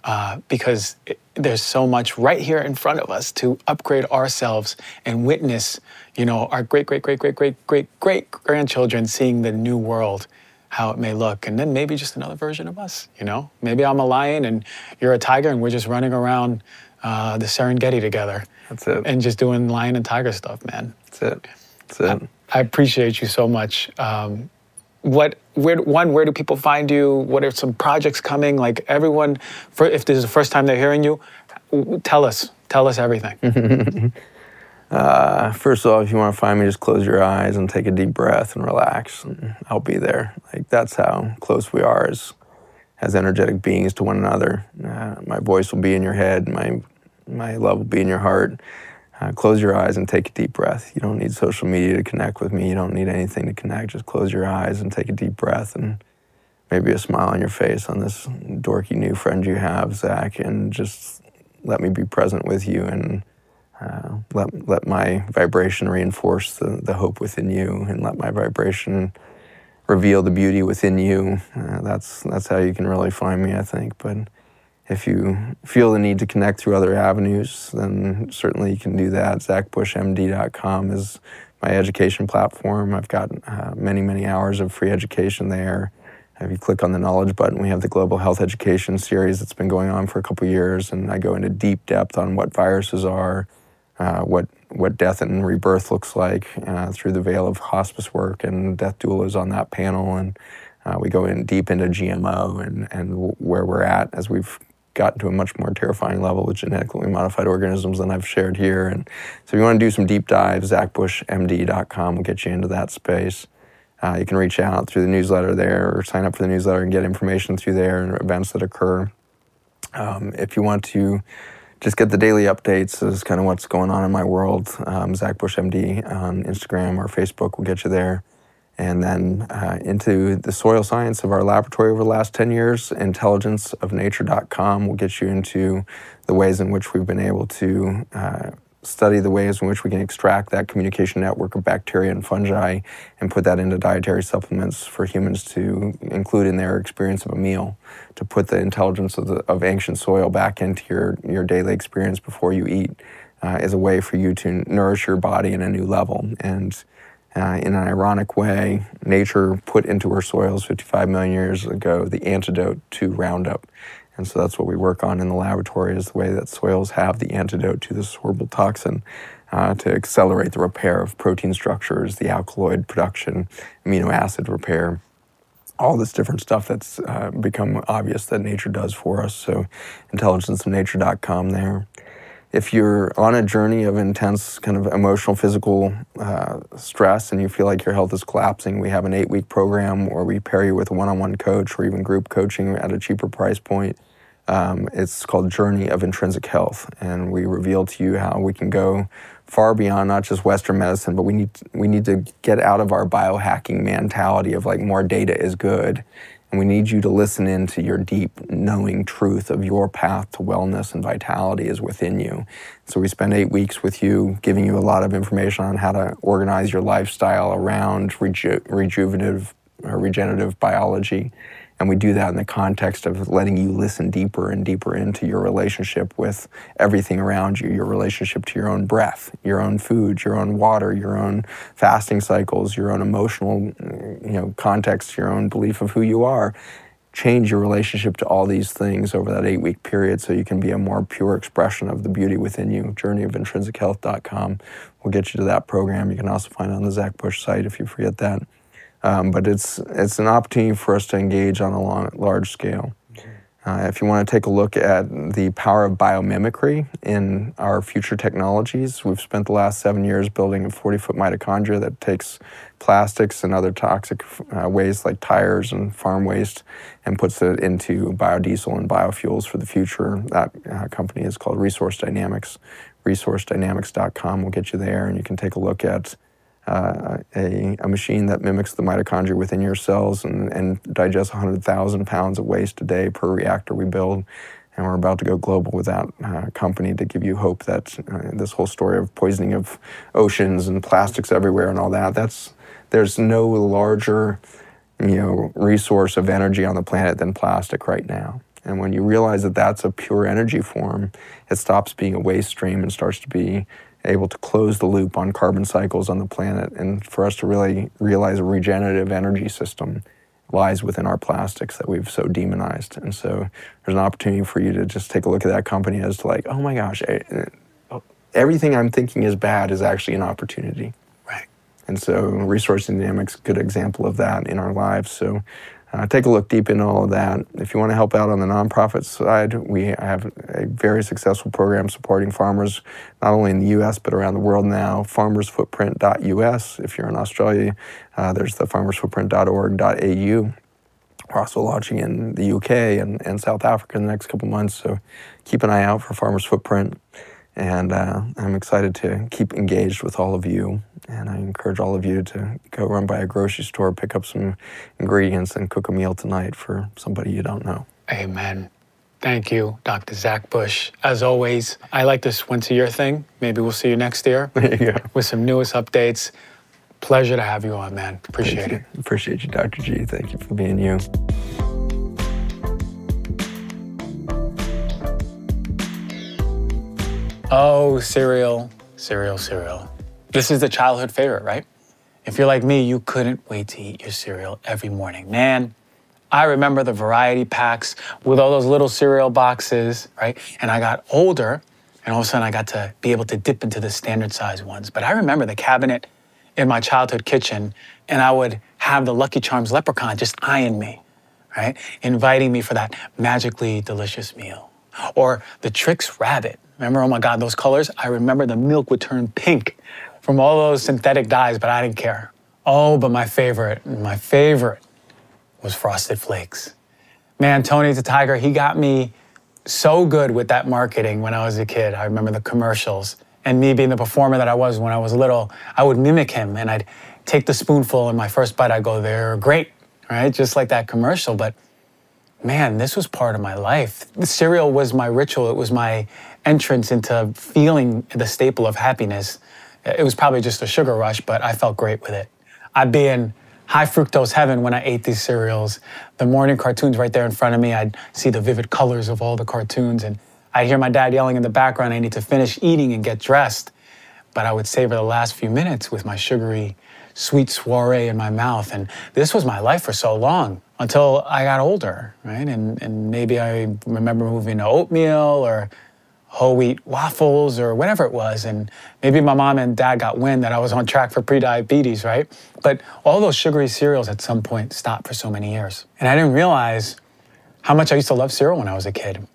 uh, because it, there's so much right here in front of us to upgrade ourselves and witness, you know, our great, great, great, great, great, great, great grandchildren seeing the new world, how it may look, and then maybe just another version of us, you know? Maybe I'm a lion and you're a tiger and we're just running around Uh, the Serengeti together. That's it. And just doing lion and tiger stuff, man. That's it. That's it. I, I appreciate you so much. Um, what, where, one, where do people find you? What are some projects coming? Like everyone, for, if this is the first time they're hearing you, tell us. Tell us everything. uh, first of all, if you want to find me, just close your eyes and take a deep breath and relax. And I'll be there. Like, that's how close we are as, as energetic beings to one another. Uh, my voice will be in your head. My My love will be in your heart. Uh, close your eyes and take a deep breath. You don't need social media to connect with me. You don't need anything to connect. Just close your eyes and take a deep breath, and maybe a smile on your face on this dorky new friend you have, Zach, and just let me be present with you, and uh, let, let my vibration reinforce the, the hope within you, and let my vibration reveal the beauty within you. Uh, that's, that's how you can really find me, I think. But if you feel the need to connect through other avenues, then certainly you can do that. Zach Bush M D dot com is my education platform. I've got uh, many, many hours of free education there. If you click on the knowledge button, we have the Global Health Education series that's been going on for a couple years, and I go into deep depth on what viruses are, uh, what, what death and rebirth looks like uh, through the veil of hospice work, and Death Doula is on that panel, and uh, we go in deep into G M O and, and where we're at as we've gotten to a much more terrifying level with genetically modified organisms than I've shared here. And so if you want to do some deep dives, Zach Bush M D dot com will get you into that space. Uh, you can reach out through the newsletter there, or sign up for the newsletter and get information through there and events that occur. Um, if you want to just get the daily updates as kind of what's going on in my world, um, Zach Bush M D on Instagram or Facebook will get you there. and then uh, into the soil science of our laboratory over the last ten years. intelligence of nature dot com will get you into the ways in which we've been able to uh, study the ways in which we can extract that communication network of bacteria and fungi and put that into dietary supplements for humans to include in their experience of a meal, to put the intelligence of, the, of ancient soil back into your, your daily experience before you eat uh, is a way for you to nourish your body in a new level. And uh, in an ironic way, nature put into her soils fifty-five million years ago the antidote to Roundup. And so that's what we work on in the laboratory, is the way that soils have the antidote to this horrible toxin uh, to accelerate the repair of protein structures, the alkaloid production, amino acid repair, all this different stuff that's uh, become obvious that nature does for us. So intelligence of nature dot com there. If you're on a journey of intense kind of emotional, physical uh, stress and you feel like your health is collapsing, we have an eight-week program where we pair you with a one-on-one coach or even group coaching at a cheaper price point. Um, it's called Journey of Intrinsic Health, and we reveal to you how we can go far beyond not just Western medicine, but we need to, we need to get out of our biohacking mentality of like more data is good. And we need you to listen into your deep knowing truth of your path to wellness and vitality is within you. So we spend eight weeks with you, giving you a lot of information on how to organize your lifestyle around reju rejuvenative or regenerative biology. And we do that in the context of letting you listen deeper and deeper into your relationship with everything around you, your relationship to your own breath, your own food, your own water, your own fasting cycles, your own emotional, you know, context, your own belief of who you are. Change your relationship to all these things over that eight-week period so you can be a more pure expression of the beauty within you. journey of intrinsic health dot com will get you to that program. You can also find it on the Zach Bush site if you forget that. Um, but it's, it's an opportunity for us to engage on a long, large scale. Uh, if you want to take a look at the power of biomimicry in our future technologies, we've spent the last seven years building a forty-foot mitochondria that takes plastics and other toxic uh, waste like tires and farm waste and puts it into biodiesel and biofuels for the future. That uh, company is called Resource Dynamics. resource dynamics dot com will get you there, and you can take a look at Uh, a, a machine that mimics the mitochondria within your cells and, and digests one hundred thousand pounds of waste a day per reactor we build. And we're about to go global with that uh, company to give you hope that uh, this whole story of poisoning of oceans and plastics everywhere and all that, that's, there's no larger, you know, resource of energy on the planet than plastic right now. And when you realize that that's a pure energy form, it stops being a waste stream and starts to be able to close the loop on carbon cycles on the planet, and for us to really realize a regenerative energy system lies within our plastics that we've so demonized. And so there's an opportunity for you to just take a look at that company as to like, oh my gosh, everything I'm thinking is bad is actually an opportunity. Right. And so Resource Dynamics, good example of that in our lives. So Uh, take a look deep into all of that. If you want to help out on the nonprofit side, we have a very successful program supporting farmers, not only in the U S but around the world now. farmers footprint dot U S. If you're in Australia, uh, there's the farmers footprint dot org dot A U. We're also launching in the U K and, and South Africa in the next couple months, so keep an eye out for Farmer's Footprint. And uh, I'm excited to keep engaged with all of you. And I encourage all of you to go run by a grocery store, pick up some ingredients, and cook a meal tonight for somebody you don't know. Amen. Thank you, Doctor Zach Bush. As always, I like this once a year thing. Maybe we'll see you next year there you go. With some newest updates. Pleasure to have you on, man. Appreciate it. Appreciate you, Doctor G. Thank you for being you. Oh, cereal, cereal, cereal. This is the childhood favorite, right? If you're like me, you couldn't wait to eat your cereal every morning. Man, I remember the variety packs with all those little cereal boxes, right? And I got older, and all of a sudden I got to be able to dip into the standard size ones. But I remember the cabinet in my childhood kitchen, and I would have the Lucky Charms leprechaun just eyeing me, right? Inviting me for that magically delicious meal. Or the Trix Rabbit. Remember, oh my God, those colors? I remember the milk would turn pink from all those synthetic dyes, but I didn't care. Oh, but my favorite, my favorite was Frosted Flakes. Man, Tony the Tiger, he got me so good with that marketing when I was a kid. I remember the commercials, and me being the performer that I was when I was little, I would mimic him, and I'd take the spoonful and my first bite I go, they're great, right? Just like that commercial. But man, this was part of my life. The cereal was my ritual. It was my entrance into feeling the staple of happiness. It was probably just a sugar rush, but I felt great with it. I'd be in high fructose heaven when I ate these cereals. The morning cartoons right there in front of me, I'd see the vivid colors of all the cartoons, and I'd hear my dad yelling in the background, I need to finish eating and get dressed. But I would savor the last few minutes with my sugary, sweet soiree in my mouth. And this was my life for so long, until I got older, right? And, and maybe I remember moving to oatmeal or whole wheat waffles or whatever it was. And maybe my mom and dad got wind that I was on track for prediabetes, right? But all those sugary cereals at some point stopped for so many years. And I didn't realize how much I used to love cereal when I was a kid.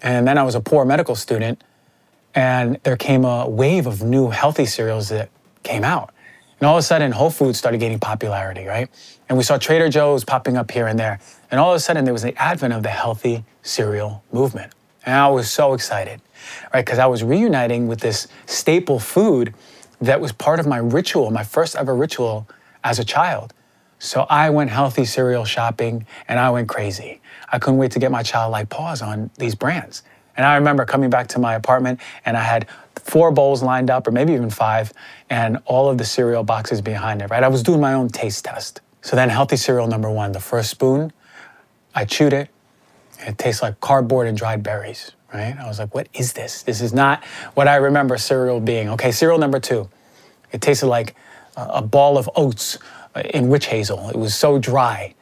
And then I was a poor medical student, and there came a wave of new healthy cereals that came out. And all of a sudden, Whole Foods started gaining popularity, right? And we saw Trader Joe's popping up here and there. And all of a sudden, there was the advent of the healthy cereal movement. And I was so excited, right? Because I was reuniting with this staple food that was part of my ritual, my first ever ritual as a child. So I went healthy cereal shopping, and I went crazy. I couldn't wait to get my childlike paws on these brands. And I remember coming back to my apartment, and I had four bowls lined up, or maybe even five, and all of the cereal boxes behind it, right? I was doing my own taste test. So then healthy cereal number one, the first spoon, I chewed it, and it tastes like cardboard and dried berries, right? I was like, what is this? This is not what I remember cereal being. Okay, cereal number two, it tasted like a ball of oats in witch hazel. It was so dry.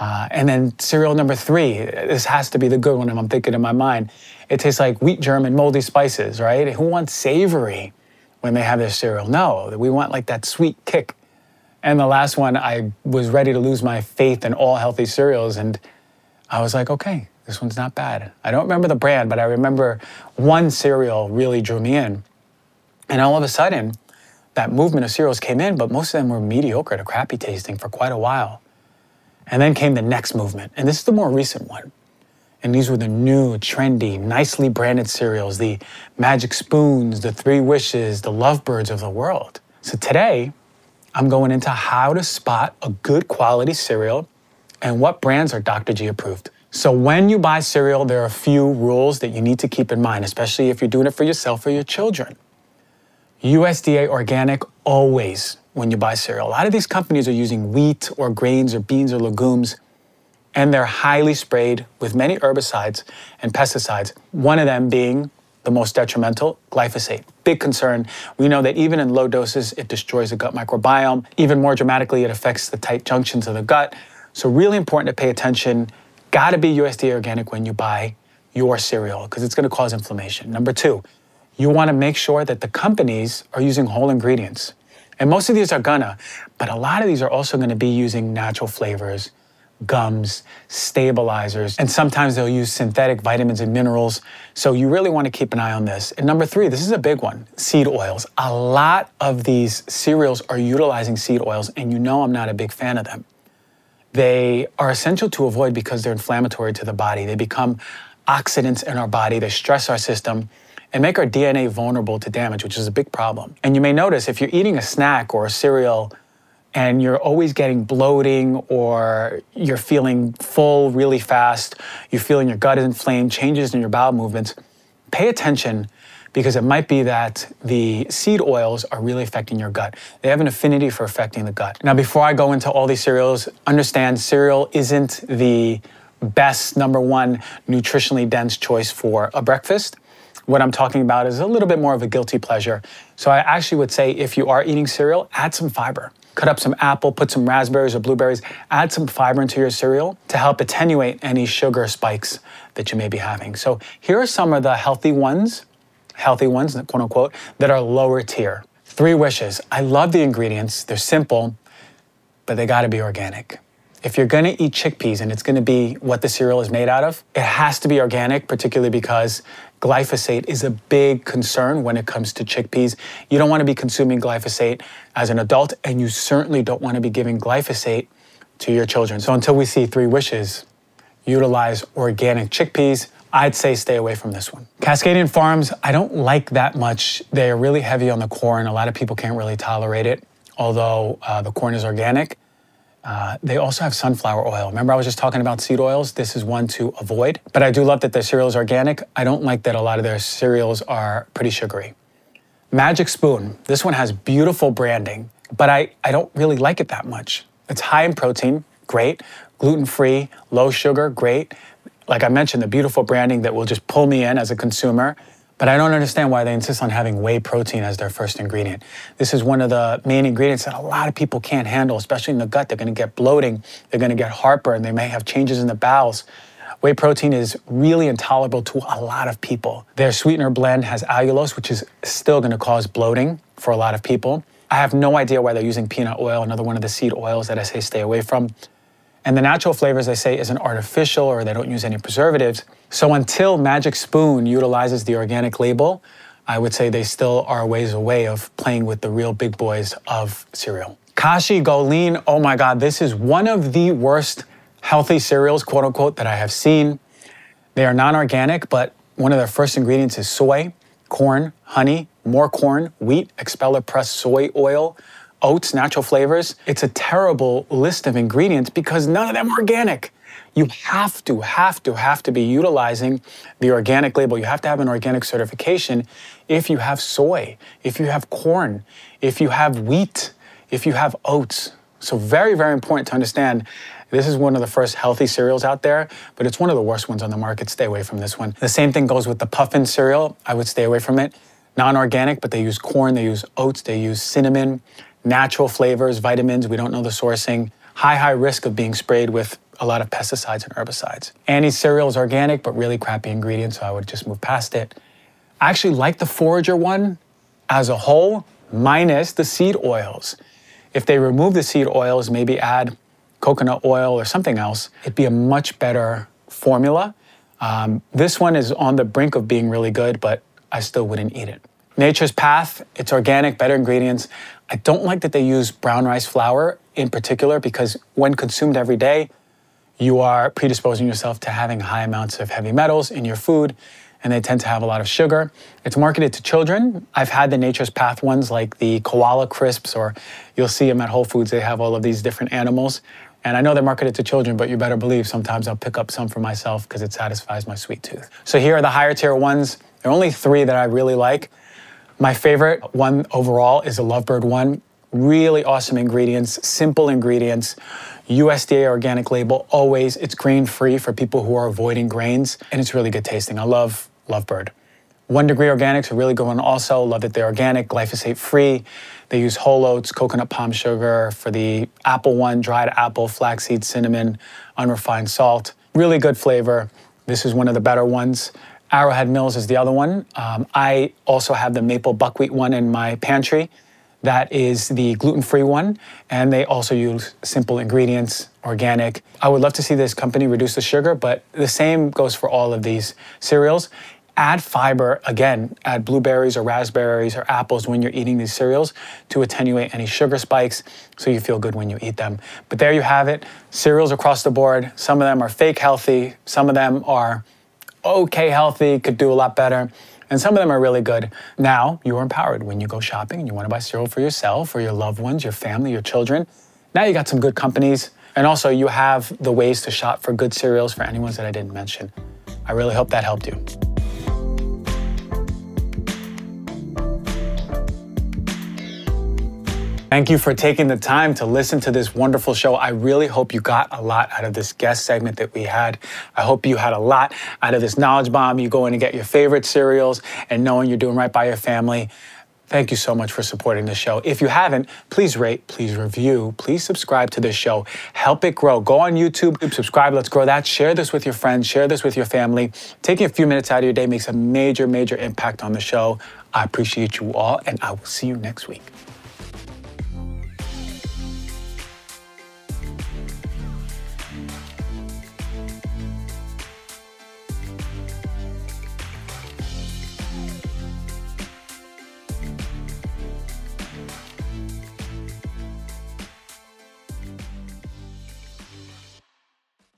Uh, and then cereal number three, this has to be the good one I'm thinking in my mind. It tastes like wheat germ and moldy spices, right? Who wants savory when they have their cereal? No, we want like that sweet kick. And the last one, I was ready to lose my faith in all healthy cereals, and I was like, okay, this one's not bad. I don't remember the brand, but I remember one cereal really drew me in. And all of a sudden, that movement of cereals came in, but most of them were mediocre to crappy tasting for quite a while. And then came the next movement, and this is the more recent one. And these were the new, trendy, nicely branded cereals, the Magic Spoons, the Three Wishes, the Lovebirds of the world. So today, I'm going into how to spot a good quality cereal and what brands are Doctor G approved. So when you buy cereal, there are a few rules that you need to keep in mind, especially if you're doing it for yourself or your children. U S D A organic always when you buy cereal. A lot of these companies are using wheat or grains or beans or legumes, and they're highly sprayed with many herbicides and pesticides, one of them being the most detrimental, glyphosate. Big concern. We know that even in low doses, it destroys the gut microbiome. Even more dramatically, it affects the tight junctions of the gut. So really important to pay attention. Gotta be U S D A organic when you buy your cereal, because it's gonna cause inflammation. Number two, you wanna make sure that the companies are using whole ingredients. And most of these are gonna, but a lot of these are also gonna be using natural flavors, gums, stabilizers, and sometimes they'll use synthetic vitamins and minerals. So you really wanna keep an eye on this. And number three, this is a big one, seed oils. A lot of these cereals are utilizing seed oils, and you know I'm not a big fan of them. They are essential to avoid because they're inflammatory to the body. They become oxidants in our body, they stress our system, and make our D N A vulnerable to damage, which is a big problem. And you may notice if you're eating a snack or a cereal and you're always getting bloating, or you're feeling full really fast, you're feeling your gut is inflamed, changes in your bowel movements, pay attention, because it might be that the seed oils are really affecting your gut. They have an affinity for affecting the gut. Now, before I go into all these cereals, understand cereal isn't the best, number one, nutritionally dense choice for a breakfast. What I'm talking about is a little bit more of a guilty pleasure. So I actually would say if you are eating cereal, add some fiber. Cut up some apple, put some raspberries or blueberries, add some fiber into your cereal to help attenuate any sugar spikes that you may be having. So here are some of the healthy ones, healthy ones, quote unquote, that are lower tier. Three Wishes. I love the ingredients. They're simple, but they gotta be organic. If you're gonna eat chickpeas and it's gonna be what the cereal is made out of, it has to be organic, particularly because glyphosate is a big concern when it comes to chickpeas. You don't wanna be consuming glyphosate as an adult, and you certainly don't wanna be giving glyphosate to your children. So until we see Three Wishes utilize organic chickpeas, I'd say stay away from this one. Cascadian Farms, I don't like that much. They are really heavy on the corn. A lot of people can't really tolerate it. although uh, the corn is organic. Uh, they also have sunflower oil. Remember I was just talking about seed oils? This is one to avoid. But I do love that their cereal is organic. I don't like that a lot of their cereals are pretty sugary. Magic Spoon. This one has beautiful branding, but I, I don't really like it that much. It's high in protein, great. Gluten-free, low sugar, great. Like I mentioned, the beautiful branding that will just pull me in as a consumer. But I don't understand why they insist on having whey protein as their first ingredient. This is one of the main ingredients that a lot of people can't handle, especially in the gut. They're gonna get bloating, they're gonna get heartburn, they may have changes in the bowels. Whey protein is really intolerable to a lot of people. Their sweetener blend has allulose, which is still gonna cause bloating for a lot of people. I have no idea why they're using peanut oil, another one of the seed oils that I say stay away from. And the natural flavors, they say, isn't artificial or they don't use any preservatives. So until Magic Spoon utilizes the organic label, I would say they still are a ways away of playing with the real big boys of cereal. Kashi GoLean, oh my God, this is one of the worst healthy cereals, quote unquote, that I have seen. They are non-organic, but one of their first ingredients is soy, corn, honey, more corn, wheat, expeller pressed soy oil, oats, natural flavors. It's a terrible list of ingredients because none of them are organic. You have to, have to, have to be utilizing the organic label. You have to have an organic certification if you have soy, if you have corn, if you have wheat, if you have oats. So very, very important to understand. This is one of the first healthy cereals out there, but it's one of the worst ones on the market. Stay away from this one. The same thing goes with the Puffin cereal. I would stay away from it. Non-organic, but they use corn, they use oats, they use cinnamon, natural flavors, vitamins, we don't know the sourcing. High, high risk of being sprayed with a lot of pesticides and herbicides. Annie's cereal is organic, but really crappy ingredients, so I would just move past it. I actually like the Forager one as a whole, minus the seed oils. If they remove the seed oils, maybe add coconut oil or something else, it'd be a much better formula. Um, this one is on the brink of being really good, but I still wouldn't eat it. Nature's Path, it's organic, better ingredients. I don't like that they use brown rice flour in particular because when consumed every day, you are predisposing yourself to having high amounts of heavy metals in your food, and they tend to have a lot of sugar. It's marketed to children. I've had the Nature's Path ones like the koala crisps, or you'll see them at Whole Foods. They have all of these different animals. And I know they're marketed to children, but you better believe sometimes I'll pick up some for myself because it satisfies my sweet tooth. So here are the higher tier ones. There are only three that I really like. My favorite one overall is the Lovebird one. Really awesome ingredients, simple ingredients. U S D A organic label, always. It's grain-free for people who are avoiding grains, and it's really good tasting. I love Lovebird. One Degree Organics are really going also. Love that they're organic, glyphosate-free. They use whole oats, coconut palm sugar for the apple one, dried apple, flaxseed, cinnamon, unrefined salt. Really good flavor. This is one of the better ones. Arrowhead Mills is the other one. Um, I also have the maple buckwheat one in my pantry. That is the gluten-free one, and they also use simple ingredients, organic. I would love to see this company reduce the sugar, but the same goes for all of these cereals. Add fiber, again, add blueberries or raspberries or apples when you're eating these cereals to attenuate any sugar spikes so you feel good when you eat them. But there you have it, cereals across the board. Some of them are fake healthy, some of them are okay healthy, could do a lot better. And some of them are really good. Now you are empowered when you go shopping and you want to buy cereal for yourself or your loved ones, your family, your children. Now you got some good companies. And also you have the ways to shop for good cereals for any ones that I didn't mention. I really hope that helped you. Thank you for taking the time to listen to this wonderful show. I really hope you got a lot out of this guest segment that we had. I hope you had a lot out of this knowledge bomb. You go in and get your favorite cereals and knowing you're doing right by your family. Thank you so much for supporting the show. If you haven't, please rate, please review, please subscribe to this show. Help it grow. Go on YouTube, subscribe, let's grow that. Share this with your friends, share this with your family. Taking a few minutes out of your day makes a major, major impact on the show. I appreciate you all, and I will see you next week.